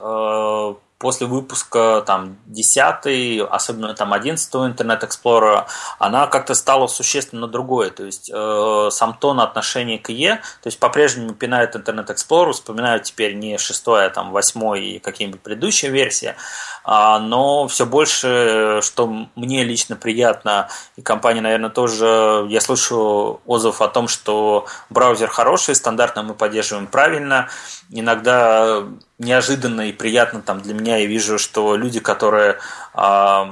после выпуска там, десятый, особенно там, одиннадцатого Internet Explorer, она как-то стала существенно другой. То есть э, сам тон отношения к И Е, то есть по-прежнему пинают Internet Explorer, вспоминают теперь не шестой, а там восьмой и какие-нибудь предыдущие версии, а, но все больше, что мне лично приятно, и компания, наверное, тоже, я слышу отзыв о том, что браузер хороший, стандартно мы поддерживаем правильно, иногда... неожиданно и приятно там для меня я вижу, что люди, которые э,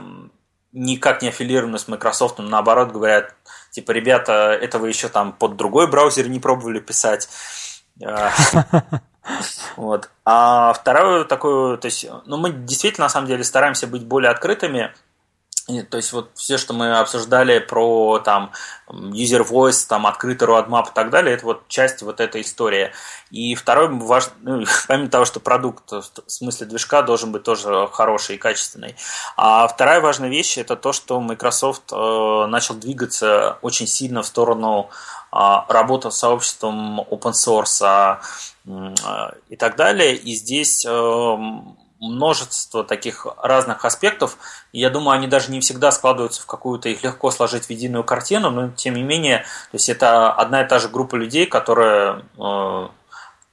никак не аффилированы с Microsoft, наоборот говорят, типа, ребята, это вы еще там под другой браузер не пробовали писать. Вот. А второе такое, то есть, ну мы действительно на самом деле стараемся быть более открытыми. И, то есть вот все, что мы обсуждали про там user voice, там открытый roadmap и так далее, это вот часть вот этой истории. И второй, важ... ну, помимо того, что продукт в смысле движка должен быть тоже хороший и качественный. А вторая важная вещь — это то, что Microsoft э, начал двигаться очень сильно в сторону э, работы с сообществом open source э, э, и так далее. И здесь э, множество таких разных аспектов. Я думаю, они даже не всегда складываются в какую-то, их легко сложить в единую картину, но тем не менее, то есть это одна и та же группа людей, которая э,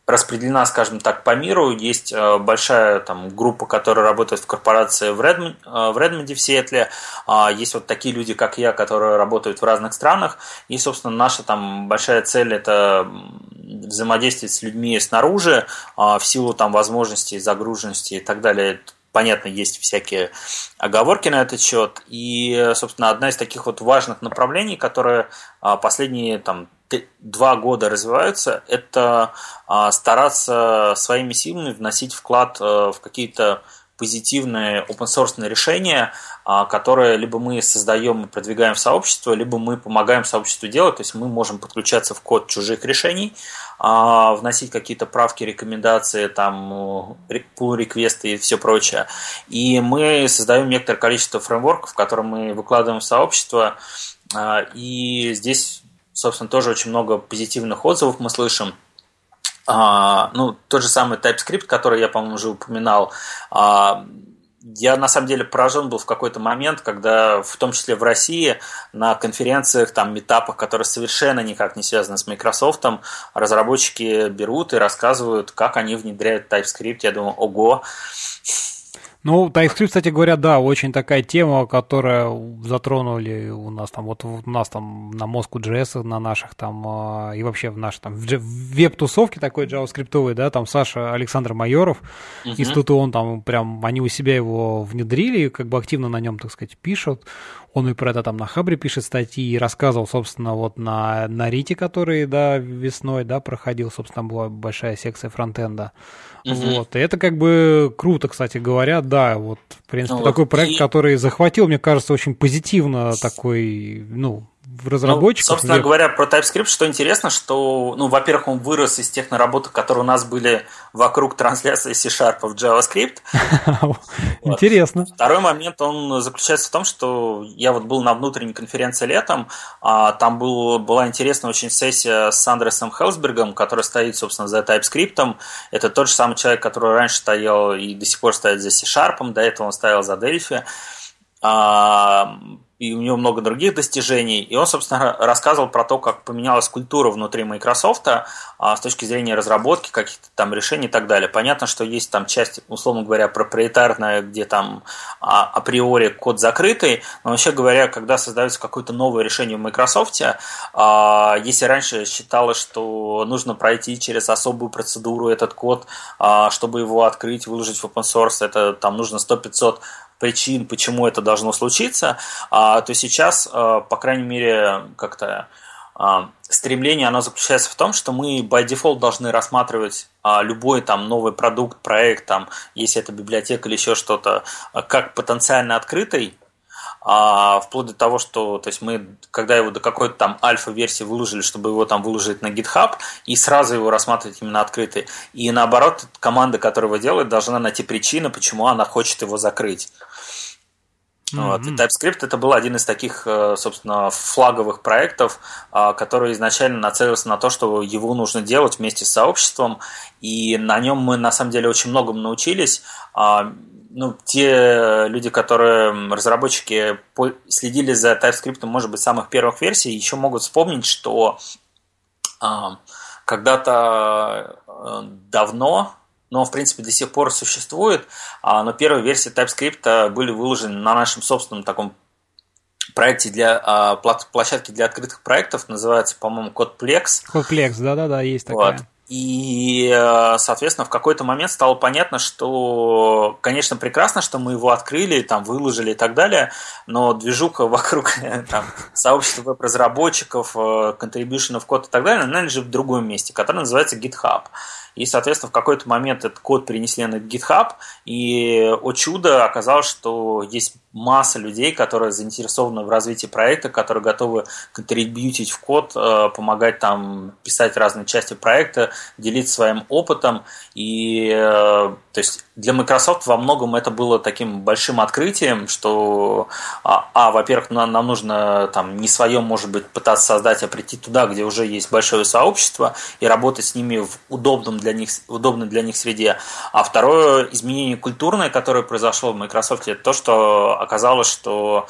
распределена, скажем так, по миру. Есть э, большая там, группа, которая работает в корпорации в Редмонде, э, в, Редмонде, в Сиэтле. Э, есть вот такие люди, как я, которые работают в разных странах. И, собственно, наша там большая цель – это взаимодействовать с людьми снаружи в силу там возможностей, загруженности и так далее. Понятно, есть всякие оговорки на этот счет. И, собственно, одна из таких вот важных направлений, которые последние там два года развиваются, это стараться своими силами вносить вклад в какие-то позитивные open-source решения, которые либо мы создаем и продвигаем в сообщество, либо мы помогаем сообществу делать, то есть мы можем подключаться в код чужих решений, вносить какие-то правки, рекомендации, там, pull-реквесты и все прочее. И мы создаем некоторое количество фреймворков, которые мы выкладываем в сообщество, и здесь, собственно, тоже очень много позитивных отзывов мы слышим. А, ну, тот же самый TypeScript, который я, по-моему, уже упоминал, а, я на самом деле поражен был в какой-то момент, когда в том числе в России на конференциях, там, митапах, которые совершенно никак не связаны с Microsoft, разработчики берут и рассказывают, как они внедряют TypeScript. Я думаю, ого! Ну, TypeScript, кстати говоря, да, очень такая тема, которую затронули у нас там, вот у нас там на Moscow.js, на наших там, и вообще в нашей там веб-тусовке такой джаваскриптовой, да, там Саша Александр Майоров, uh-huh. из ТУТУ, он там прям, они у себя его внедрили, как бы активно на нем, так сказать, пишут. Он и про это там на Хабре пишет статьи и рассказывал, собственно, вот на, на Рите, который, да, весной, да, проходил, собственно, там была большая секция фронтенда. Угу. Вот, и это как бы круто, кстати говоря, да, вот, в принципе, ну, такой вот проект, и... который захватил, мне кажется, очень позитивно такой, ну, разработчиков. Ну, собственно где... говоря, про TypeScript, что интересно, что, ну, во-первых, он вырос из тех наработок, которые у нас были вокруг трансляции C-Sharp в JavaScript. Интересно. Второй момент, он заключается в том, что я вот был на внутренней конференции летом, там была интересная очень сессия с Андресом Хелсбергом, который стоит, собственно, за TypeScript. Это тот же самый человек, который раньше стоял и до сих пор стоит за C-Sharp, до этого он стоял за Delphi. И у него много других достижений, и он, собственно, рассказывал про то, как поменялась культура внутри Microsoft с точки зрения разработки каких-то там решений и так далее. Понятно, что есть там часть, условно говоря, проприетарная, где там априори код закрытый, но вообще говоря, когда создается какое-то новое решение в Microsoft, если раньше считалось, что нужно пройти через особую процедуру этот код, чтобы его открыть, выложить в open source, это там нужно сто-пятьсот причин, почему это должно случиться, то сейчас, по крайней мере, как-то стремление, оно заключается в том, что мы by default должны рассматривать любой там новый продукт, проект, там, если это библиотека или еще что-то, как потенциально открытый, вплоть до того, что, то есть мы, когда его до какой-то там альфа-версии выложили, чтобы его там выложить на GitHub, и сразу его рассматривать именно открытый. И наоборот, команда, которая его делает, должна найти причину, почему она хочет его закрыть. Mm-hmm. Вот. И TypeScript это был один из таких, собственно, флаговых проектов, который изначально нацелился на то, что его нужно делать вместе с сообществом, и на нем мы на самом деле очень многому научились. Ну, те люди, которые, разработчики, следили за TypeScript, может быть, с самых первых версий, еще могут вспомнить, что когда-то давно, но, в принципе, до сих пор существует, но первые версии TypeScript были выложены на нашем собственном таком проекте для площадки для открытых проектов, называется, по-моему, CodePlex. CodePlex, да-да-да, есть такая. Вот. И, соответственно, в какой-то момент стало понятно, что, конечно, прекрасно, что мы его открыли, там, выложили и так далее, но движуха вокруг там, сообщества веб-разработчиков, контрибьюшенов код и так далее, она лежит в другом месте, которое называется GitHub. И, соответственно, в какой-то момент этот код перенесли на GitHub, и, о чудо, оказалось, что есть масса людей, которые заинтересованы в развитии проекта, которые готовы контрибьютить в код, помогать там писать разные части проекта, делиться своим опытом. И, то есть, для Microsoft во многом это было таким большим открытием, что, а, а во-первых, нам, нам нужно там, не свое, может быть, пытаться создать, а прийти туда, где уже есть большое сообщество, и работать с ними в удобном для них, удобной для них среде. А второе изменение культурное, которое произошло в Microsoft, это то, что оказалось, что,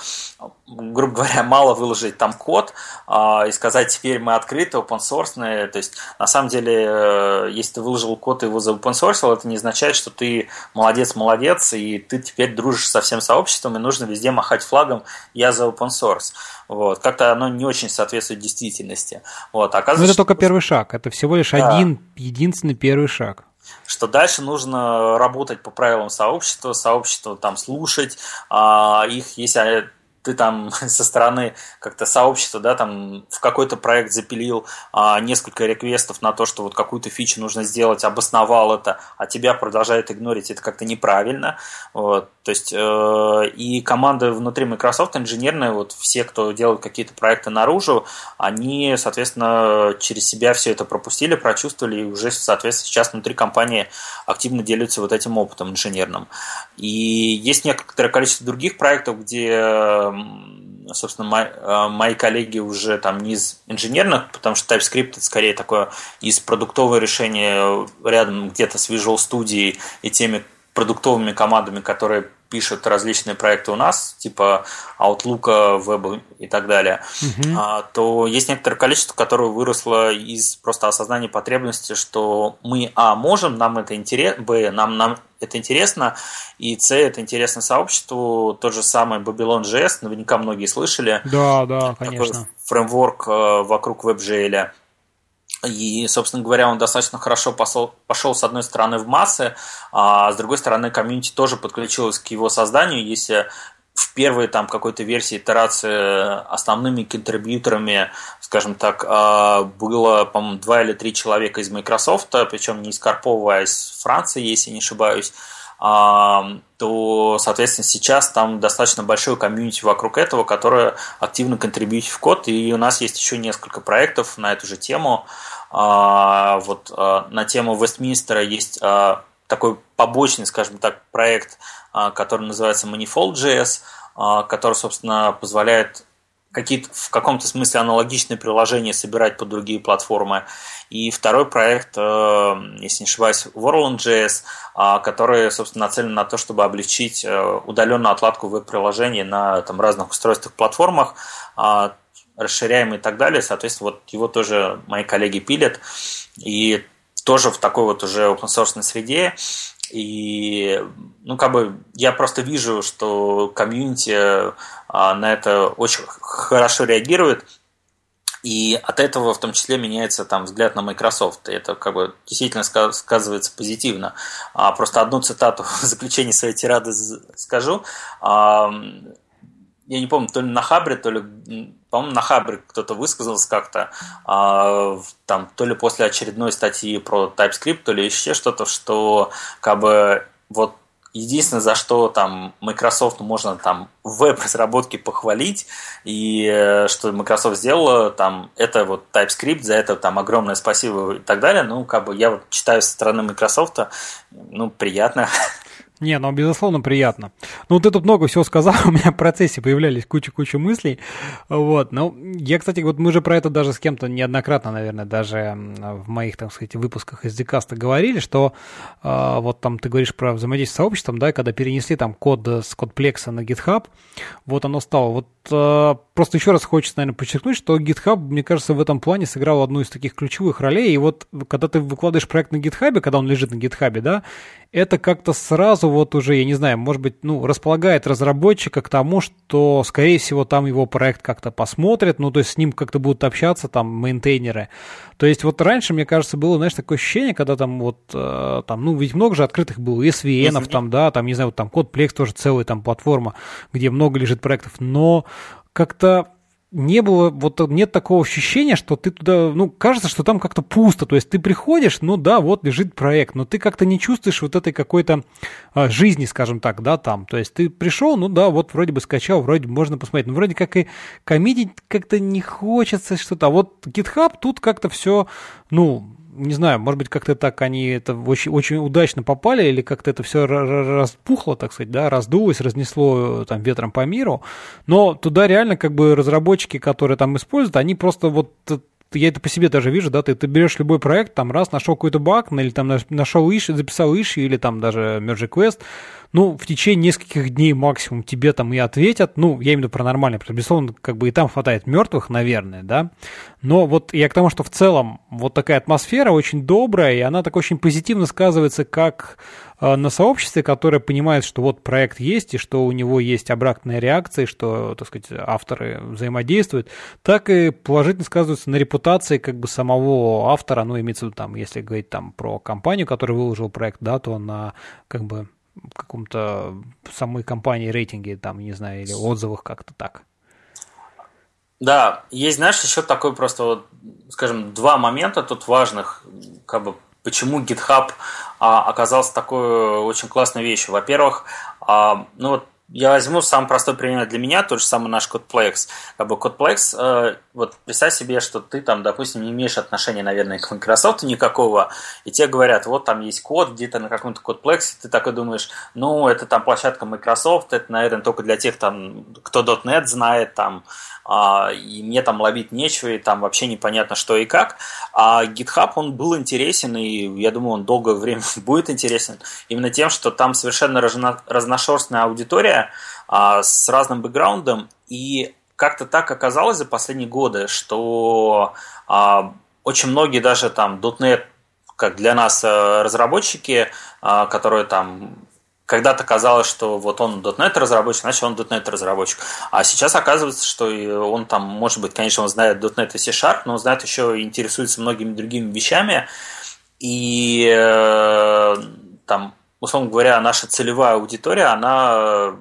грубо говоря, мало выложить там код э, и сказать, теперь мы открыты, open-source. То есть, на самом деле, э, если ты выложил код и его заopen-source, это не означает, что ты молодец-молодец, и ты теперь дружишь со всем сообществом, и нужно везде махать флагом «я за open-source». Вот. Как-то оно не очень соответствует действительности. Вот. Оказывается, но это только что... первый шаг, это всего лишь да. один, единственный первый шаг. Что дальше нужно работать по правилам сообщества, сообщество там слушать, а их, если ты там со стороны как-то сообщества, да, там в какой-то проект запилил а, несколько реквестов на то, что вот какую-то фичу нужно сделать, обосновал это, а тебя продолжают игнорить, это как-то неправильно. Вот. То есть э, и команды внутри Microsoft, инженерные, вот все, кто делает какие-то проекты наружу, они, соответственно, через себя все это пропустили, прочувствовали, и уже, соответственно, сейчас внутри компании активно делятся вот этим опытом инженерным. И есть некоторое количество других проектов, где собственно, мои, мои коллеги уже там не из инженерных, потому что TypeScript это скорее такое из продуктового решения рядом где-то с Visual Studio и теми продуктовыми командами, которые пишут различные проекты у нас, типа Outlook, Web и так далее, mm-hmm. а, то есть некоторое количество, которое выросло из просто осознания потребности, что мы, а, можем, нам это интересно, б, нам, нам это интересно, и С, это интересно сообществу, тот же самый Babylon.js, наверняка многие слышали. Да, да, конечно. Фреймворк вокруг WebGL. И, собственно говоря, он достаточно хорошо пошел, пошел с одной стороны в массы, а с другой стороны комьюнити тоже подключилось к его созданию. Если в первой там, какой-то версии итерации основными контрибьюторами, скажем так, было, по-моему, два или три человека из Microsoft, причем не из Карпова, а из Франции, если не ошибаюсь, то, соответственно, сейчас там достаточно большой комьюнити вокруг этого, которое активно контрибьютит в код, и у нас есть еще несколько проектов на эту же тему. Вот на тему Вестминстера есть такой побочный, скажем так, проект, который называется Manifold.js, который, собственно, позволяет какие-то, в каком-то смысле аналогичные приложения собирать под другие платформы. И второй проект, если не ошибаюсь, Worland.js, который, собственно, нацелен на то, чтобы облегчить удаленную отладку веб-приложений на там, разных устройствах, платформах, расширяемые и так далее. Соответственно, вот его тоже мои коллеги пилят. И тоже в такой вот уже open-source среде. И, ну, как бы, я просто вижу, что комьюнити а, на это очень хорошо реагирует, и от этого в том числе меняется там взгляд на Microsoft, и это, как бы, действительно сказывается позитивно. А, просто одну цитату в заключении своей тирады скажу. А, я не помню, то ли на Хабре, то ли... По-моему, на Хабре кто-то высказался как-то, а, там, то ли после очередной статьи про TypeScript, то ли еще что-то, что как бы вот единственное, за что там Microsoft можно там в веб-разработке похвалить, и что Microsoft сделала, там, это вот TypeScript, за это там огромное спасибо и так далее. Ну, как бы я вот читаю со стороны Microsoft, ну, приятно. Не, ну, безусловно, приятно. Ну, ты тут много всего сказал, у меня в процессе появлялись куча-куча мыслей. Вот, ну, я, кстати, вот мы же про это даже с кем-то неоднократно, наверное, даже в моих, так сказать, выпусках из эс ди каста говорили, что э, вот там ты говоришь про взаимодействие с сообществом, да, когда перенесли там код с CodePlex на GitHub, вот оно стало. Вот э, просто еще раз хочется, наверное, подчеркнуть, что GitHub, мне кажется, в этом плане сыграл одну из таких ключевых ролей, и вот когда ты выкладываешь проект на GitHub, когда он лежит на GitHub, да, это как-то сразу вот уже, я не знаю, может быть, ну, располагает разработчика к тому, что, скорее всего, там его проект как-то посмотрят, ну, то есть с ним как-то будут общаться там мейнтейнеры. То есть вот раньше, мне кажется, было, знаешь, такое ощущение, когда там вот, э, там, ну, ведь много же открытых было, эс ви эн-ов там, да, там, не знаю, вот там CodePlex тоже целая там платформа, где много лежит проектов, но как-то не было, вот нет такого ощущения, что ты туда, ну, кажется, что там как-то пусто, то есть ты приходишь, ну да, вот лежит проект, но ты как-то не чувствуешь вот этой какой-то а, жизни, скажем так, да, там, то есть ты пришел, ну да, вот вроде бы скачал, вроде можно посмотреть, но вроде как и коммитить как-то не хочется что-то, а вот GitHub тут как-то все, ну, не знаю, может быть, как-то так они это очень, очень удачно попали, или как-то это все распухло, так сказать, да, раздулось, разнесло там ветром по миру, но туда реально как бы разработчики, которые там используют, они просто вот, я это по себе даже вижу, да, ты, ты берешь любой проект, там раз, нашел какой-то баг, или там нашел issue, записал issue, или там даже merge request, ну, в течение нескольких дней максимум тебе там и ответят, ну, я имею в виду про нормальное, потому что, безусловно, как бы и там хватает мертвых, наверное, да, но вот я к тому, что в целом вот такая атмосфера очень добрая, и она так очень позитивно сказывается как э, на сообществе, которое понимает, что вот проект есть, и что у него есть обратная реакция, что, так сказать, авторы взаимодействуют, так и положительно сказывается на репутации как бы самого автора, ну, имеется в виду там, если говорить там про компанию, которая выложила проект, да, то на как бы каком-то самой компании рейтинге, там, не знаю, или отзывах как-то так. Да, есть, знаешь, еще такой просто, вот, скажем, два момента тут важных, как бы, почему GitHub а, оказался такой очень классной вещью. Во-первых, а, ну вот я возьму самый простой пример для меня, тот же самый наш CodePlex. Как бы CodePlex, э, вот представь себе, что ты там, допустим, не имеешь отношения, наверное, к Microsoft никакого, и тебе говорят, вот там есть код, где-то на каком-то CodePlex, ты такой думаешь, ну, это там площадка Microsoft, это, наверное, только для тех, там, кто .дот нет знает, там, э, и мне там ловить нечего, и там вообще непонятно, что и как. А GitHub, он был интересен, и я думаю, он долгое время будет интересен, именно тем, что там совершенно разно- разношерстная аудитория, с разным бэкграундом, и как-то так оказалось за последние годы, что а, очень многие даже там .дот нет, как для нас разработчики, а, которые там когда-то казалось, что вот он .дот нет разработчик, значит он .дот нет разработчик. А сейчас оказывается, что он там, может быть, конечно, он знает .дот нет и C-Sharp, но он знает еще и интересуется многими другими вещами, и э, там условно говоря, наша целевая аудитория, она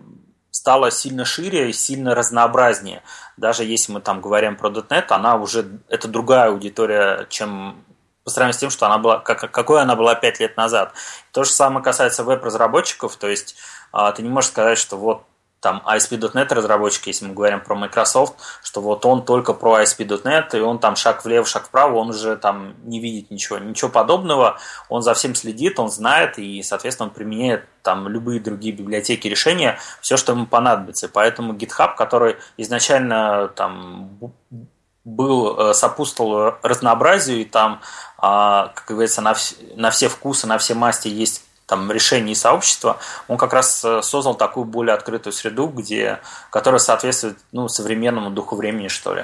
стала сильно шире и сильно разнообразнее. Даже если мы там говорим про .дот нет, она уже, это другая аудитория, чем по сравнению с тем, что она была, как, какой она была пять лет назад. То же самое касается веб-разработчиков, то есть ты не можешь сказать, что вот там эй эс пи точка нет разработчики, если мы говорим про Microsoft, что вот он только про эй эс пи точка нет, и он там шаг влево, шаг вправо, он уже там не видит ничего, ничего подобного, он за всем следит, он знает, и, соответственно, он применяет там любые другие библиотеки решения, все, что ему понадобится. Поэтому GitHub, который изначально там был, сопутствовал разнообразию, и там, как говорится, на, на все вкусы, на все масти есть там, решений сообщества, он как раз создал такую более открытую среду, где, которая соответствует ну, современному духу времени, что ли.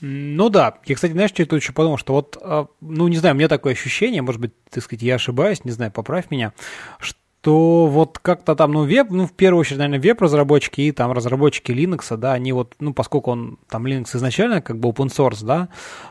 Ну да. Я, кстати, знаешь, что я тут еще подумал, что вот, ну не знаю, у меня такое ощущение, может быть, так сказать, я ошибаюсь, не знаю, поправь меня, что то вот как-то там, ну, веб, ну, в первую очередь, наверное, веб-разработчики и там разработчики Linux, да, они вот, ну, поскольку он, там, Linux изначально как бы open source, да,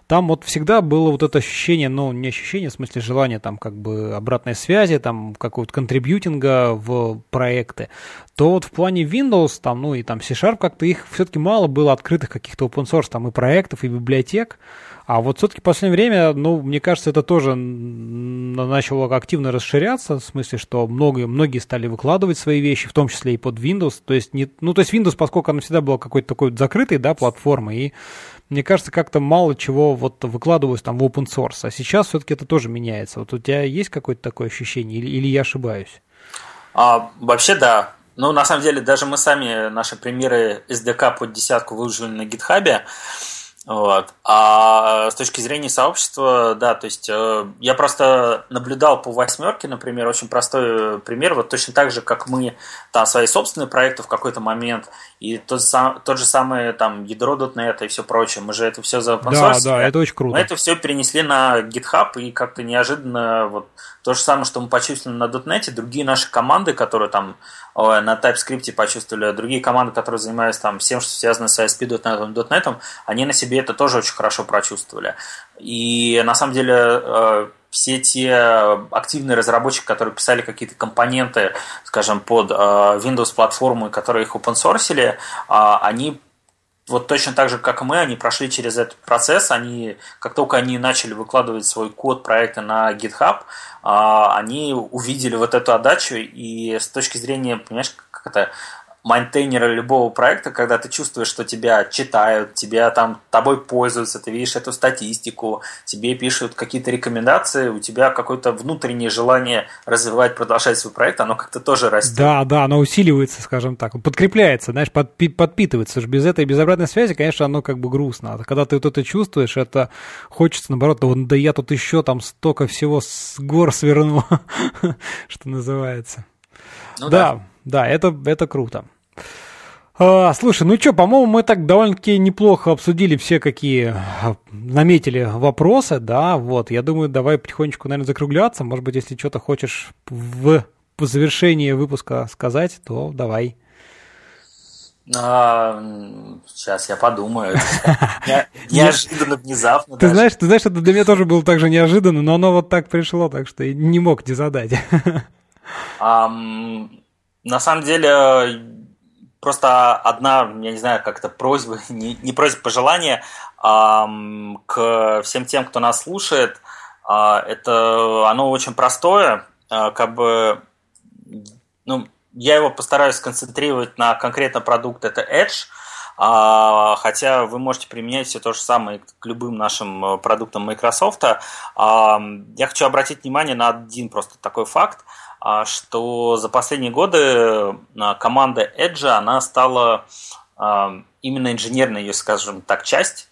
там вот всегда было вот это ощущение, ну, не ощущение, в смысле желание там как бы обратной связи, там, какого-то контрибьютинга в проекты, то вот в плане Windows, там, ну, и там C-Sharp как-то их все-таки мало было открытых каких-то open source, там, и проектов, и библиотек. А вот все-таки в последнее время, ну, мне кажется, это тоже начало активно расширяться, в смысле, что многие, многие стали выкладывать свои вещи, в том числе и под Windows. То есть, не, ну, то есть Windows, поскольку она всегда была какой-то такой закрытой, да, платформой, и мне кажется, как-то мало чего вот выкладывалось там в open source. А сейчас все-таки это тоже меняется. Вот у тебя есть какое-то такое ощущение, или, или я ошибаюсь? А, вообще, да. Ну, на самом деле, даже мы сами, наши примеры эс ди кей под десятку выложили на GitHub. Вот. А с точки зрения сообщества, да, то есть э, я просто наблюдал по восьмерке, например, очень простой пример, вот точно так же, как мы там свои собственные проекты в какой-то момент, и тот, сам, тот же самый там ядро точка нет и все прочее, мы же это все за опенсорсили. Да, да, это очень круто. Мы это все перенесли на GitHub, и как-то неожиданно вот то же самое, что мы почувствовали на .нет, другие наши команды, которые там на TypeScript почувствовали, другие команды, которые занимаются там всем, что связано с эй эс пи точка нет, они на себе это тоже очень хорошо прочувствовали. И на самом деле все те активные разработчики, которые писали какие-то компоненты, скажем, под Windows-платформу, которые их опенсорсили, они вот точно так же, как и мы, они прошли через этот процесс, они, как только они начали выкладывать свой код проекта на GitHub, они увидели вот эту отдачу, и с точки зрения, понимаешь, как это, майнтейнера любого проекта, когда ты чувствуешь, что тебя читают, тебя там тобой пользуются, ты видишь эту статистику, тебе пишут какие-то рекомендации, у тебя какое-то внутреннее желание развивать, продолжать свой проект, оно как-то тоже растет. Да, да, оно усиливается, скажем так, подкрепляется, знаешь, подпи- подпитывается. Без этой безобразной связи, конечно, оно как бы грустно. Когда ты вот это чувствуешь, это хочется, наоборот, да я тут еще там столько всего с гор сверну, что называется. Ну да. да. Да, это, это круто. А, слушай, ну что, по-моему, мы так довольно-таки неплохо обсудили все, какие наметили вопросы, да, вот. Я думаю, давай потихонечку, наверное, закругляться. Может быть, если что-то хочешь в, в завершении выпуска сказать, то давай. А, сейчас я подумаю. Неожиданно, внезапно. Ты знаешь, ты знаешь, это для меня тоже было так же неожиданно, но оно вот так пришло, так что не мог не задать. На самом деле, просто одна, я не знаю, как-то просьба, не, не просьба, пожелание эм, к всем тем, кто нас слушает. Э, это оно очень простое, э, как бы, ну, я его постараюсь сконцентрировать на конкретно продукт, это Edge, э, хотя вы можете применять все то же самое к любым нашим продуктам Microsoft. Э, э, я хочу обратить внимание на один просто такой факт, что за последние годы команда Edge, она стала, именно инженерная ее, скажем так, часть,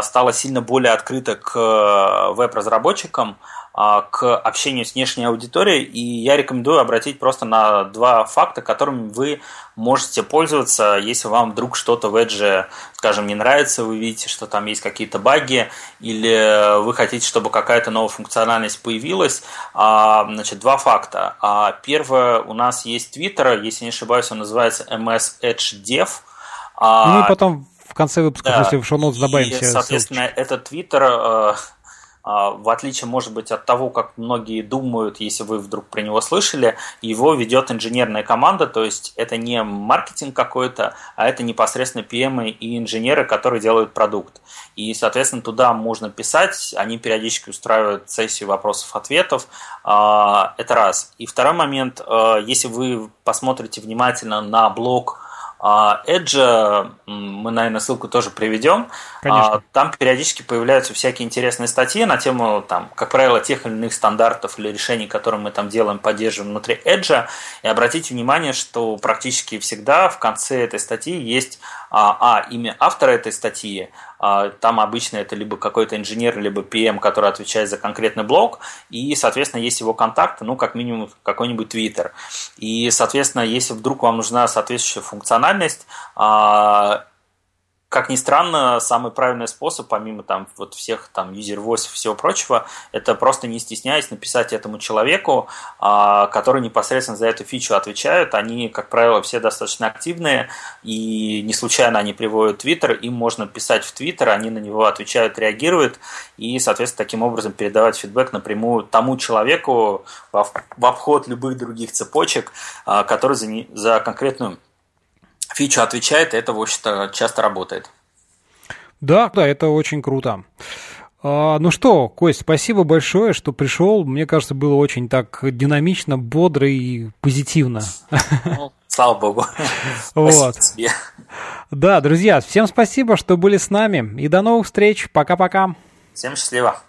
стала сильно более открыта к веб-разработчикам, к общению с внешней аудиторией, и я рекомендую обратить просто на два факта, которыми вы можете пользоваться, если вам вдруг что-то в Edge, скажем, не нравится, вы видите, что там есть какие-то баги, или вы хотите, чтобы какая-то новая функциональность появилась. Значит, два факта. Первое, у нас есть Twitter, если не ошибаюсь, он называется эм эс эдж дев. Ну и потом в конце выпуска, да, если в шоу-ноутс добавим все ссылочки. Соответственно, этот Twitter... В отличие, может быть, от того, как многие думают, если вы вдруг про него слышали, его ведет инженерная команда, то есть это не маркетинг какой-то, а это непосредственно пи эм и инженеры, которые делают продукт. И, соответственно, туда можно писать, они периодически устраивают сессию вопросов-ответов. Это раз. И второй момент, если вы посмотрите внимательно на блог Edge, мы, наверное, ссылку тоже приведем. Конечно. Там периодически появляются всякие интересные статьи на тему, там, как правило, тех или иных стандартов или решений, которые мы там делаем, поддерживаем внутри Edge. И обратите внимание, что практически всегда в конце этой статьи есть а, а имя автора этой статьи. А, там обычно это либо какой-то инженер, либо пи эм, который отвечает за конкретный блог. И, соответственно, есть его контакты, ну, как минимум, какой-нибудь Twitter. И, соответственно, если вдруг вам нужна соответствующая функциональность, как ни странно, самый правильный способ, помимо там вот всех там юзер-войсов и всего прочего, это просто не стесняясь написать этому человеку, который непосредственно за эту фичу отвечает. Они, как правило, все достаточно активные, и не случайно они приводят Твиттер, им можно писать в Твиттер, они на него отвечают, реагируют, и, соответственно, таким образом передавать фидбэк напрямую тому человеку в обход любых других цепочек, который за, не, за конкретную фича отвечает, и это, в общем-то, часто работает. Да, да, это очень круто. А, ну что, Кость, спасибо большое, что пришел. Мне кажется, было очень так динамично, бодро и позитивно. Ну, слава богу. Вот. Спасибо. Да, друзья, всем спасибо, что были с нами. И до новых встреч. Пока-пока. Всем счастливо.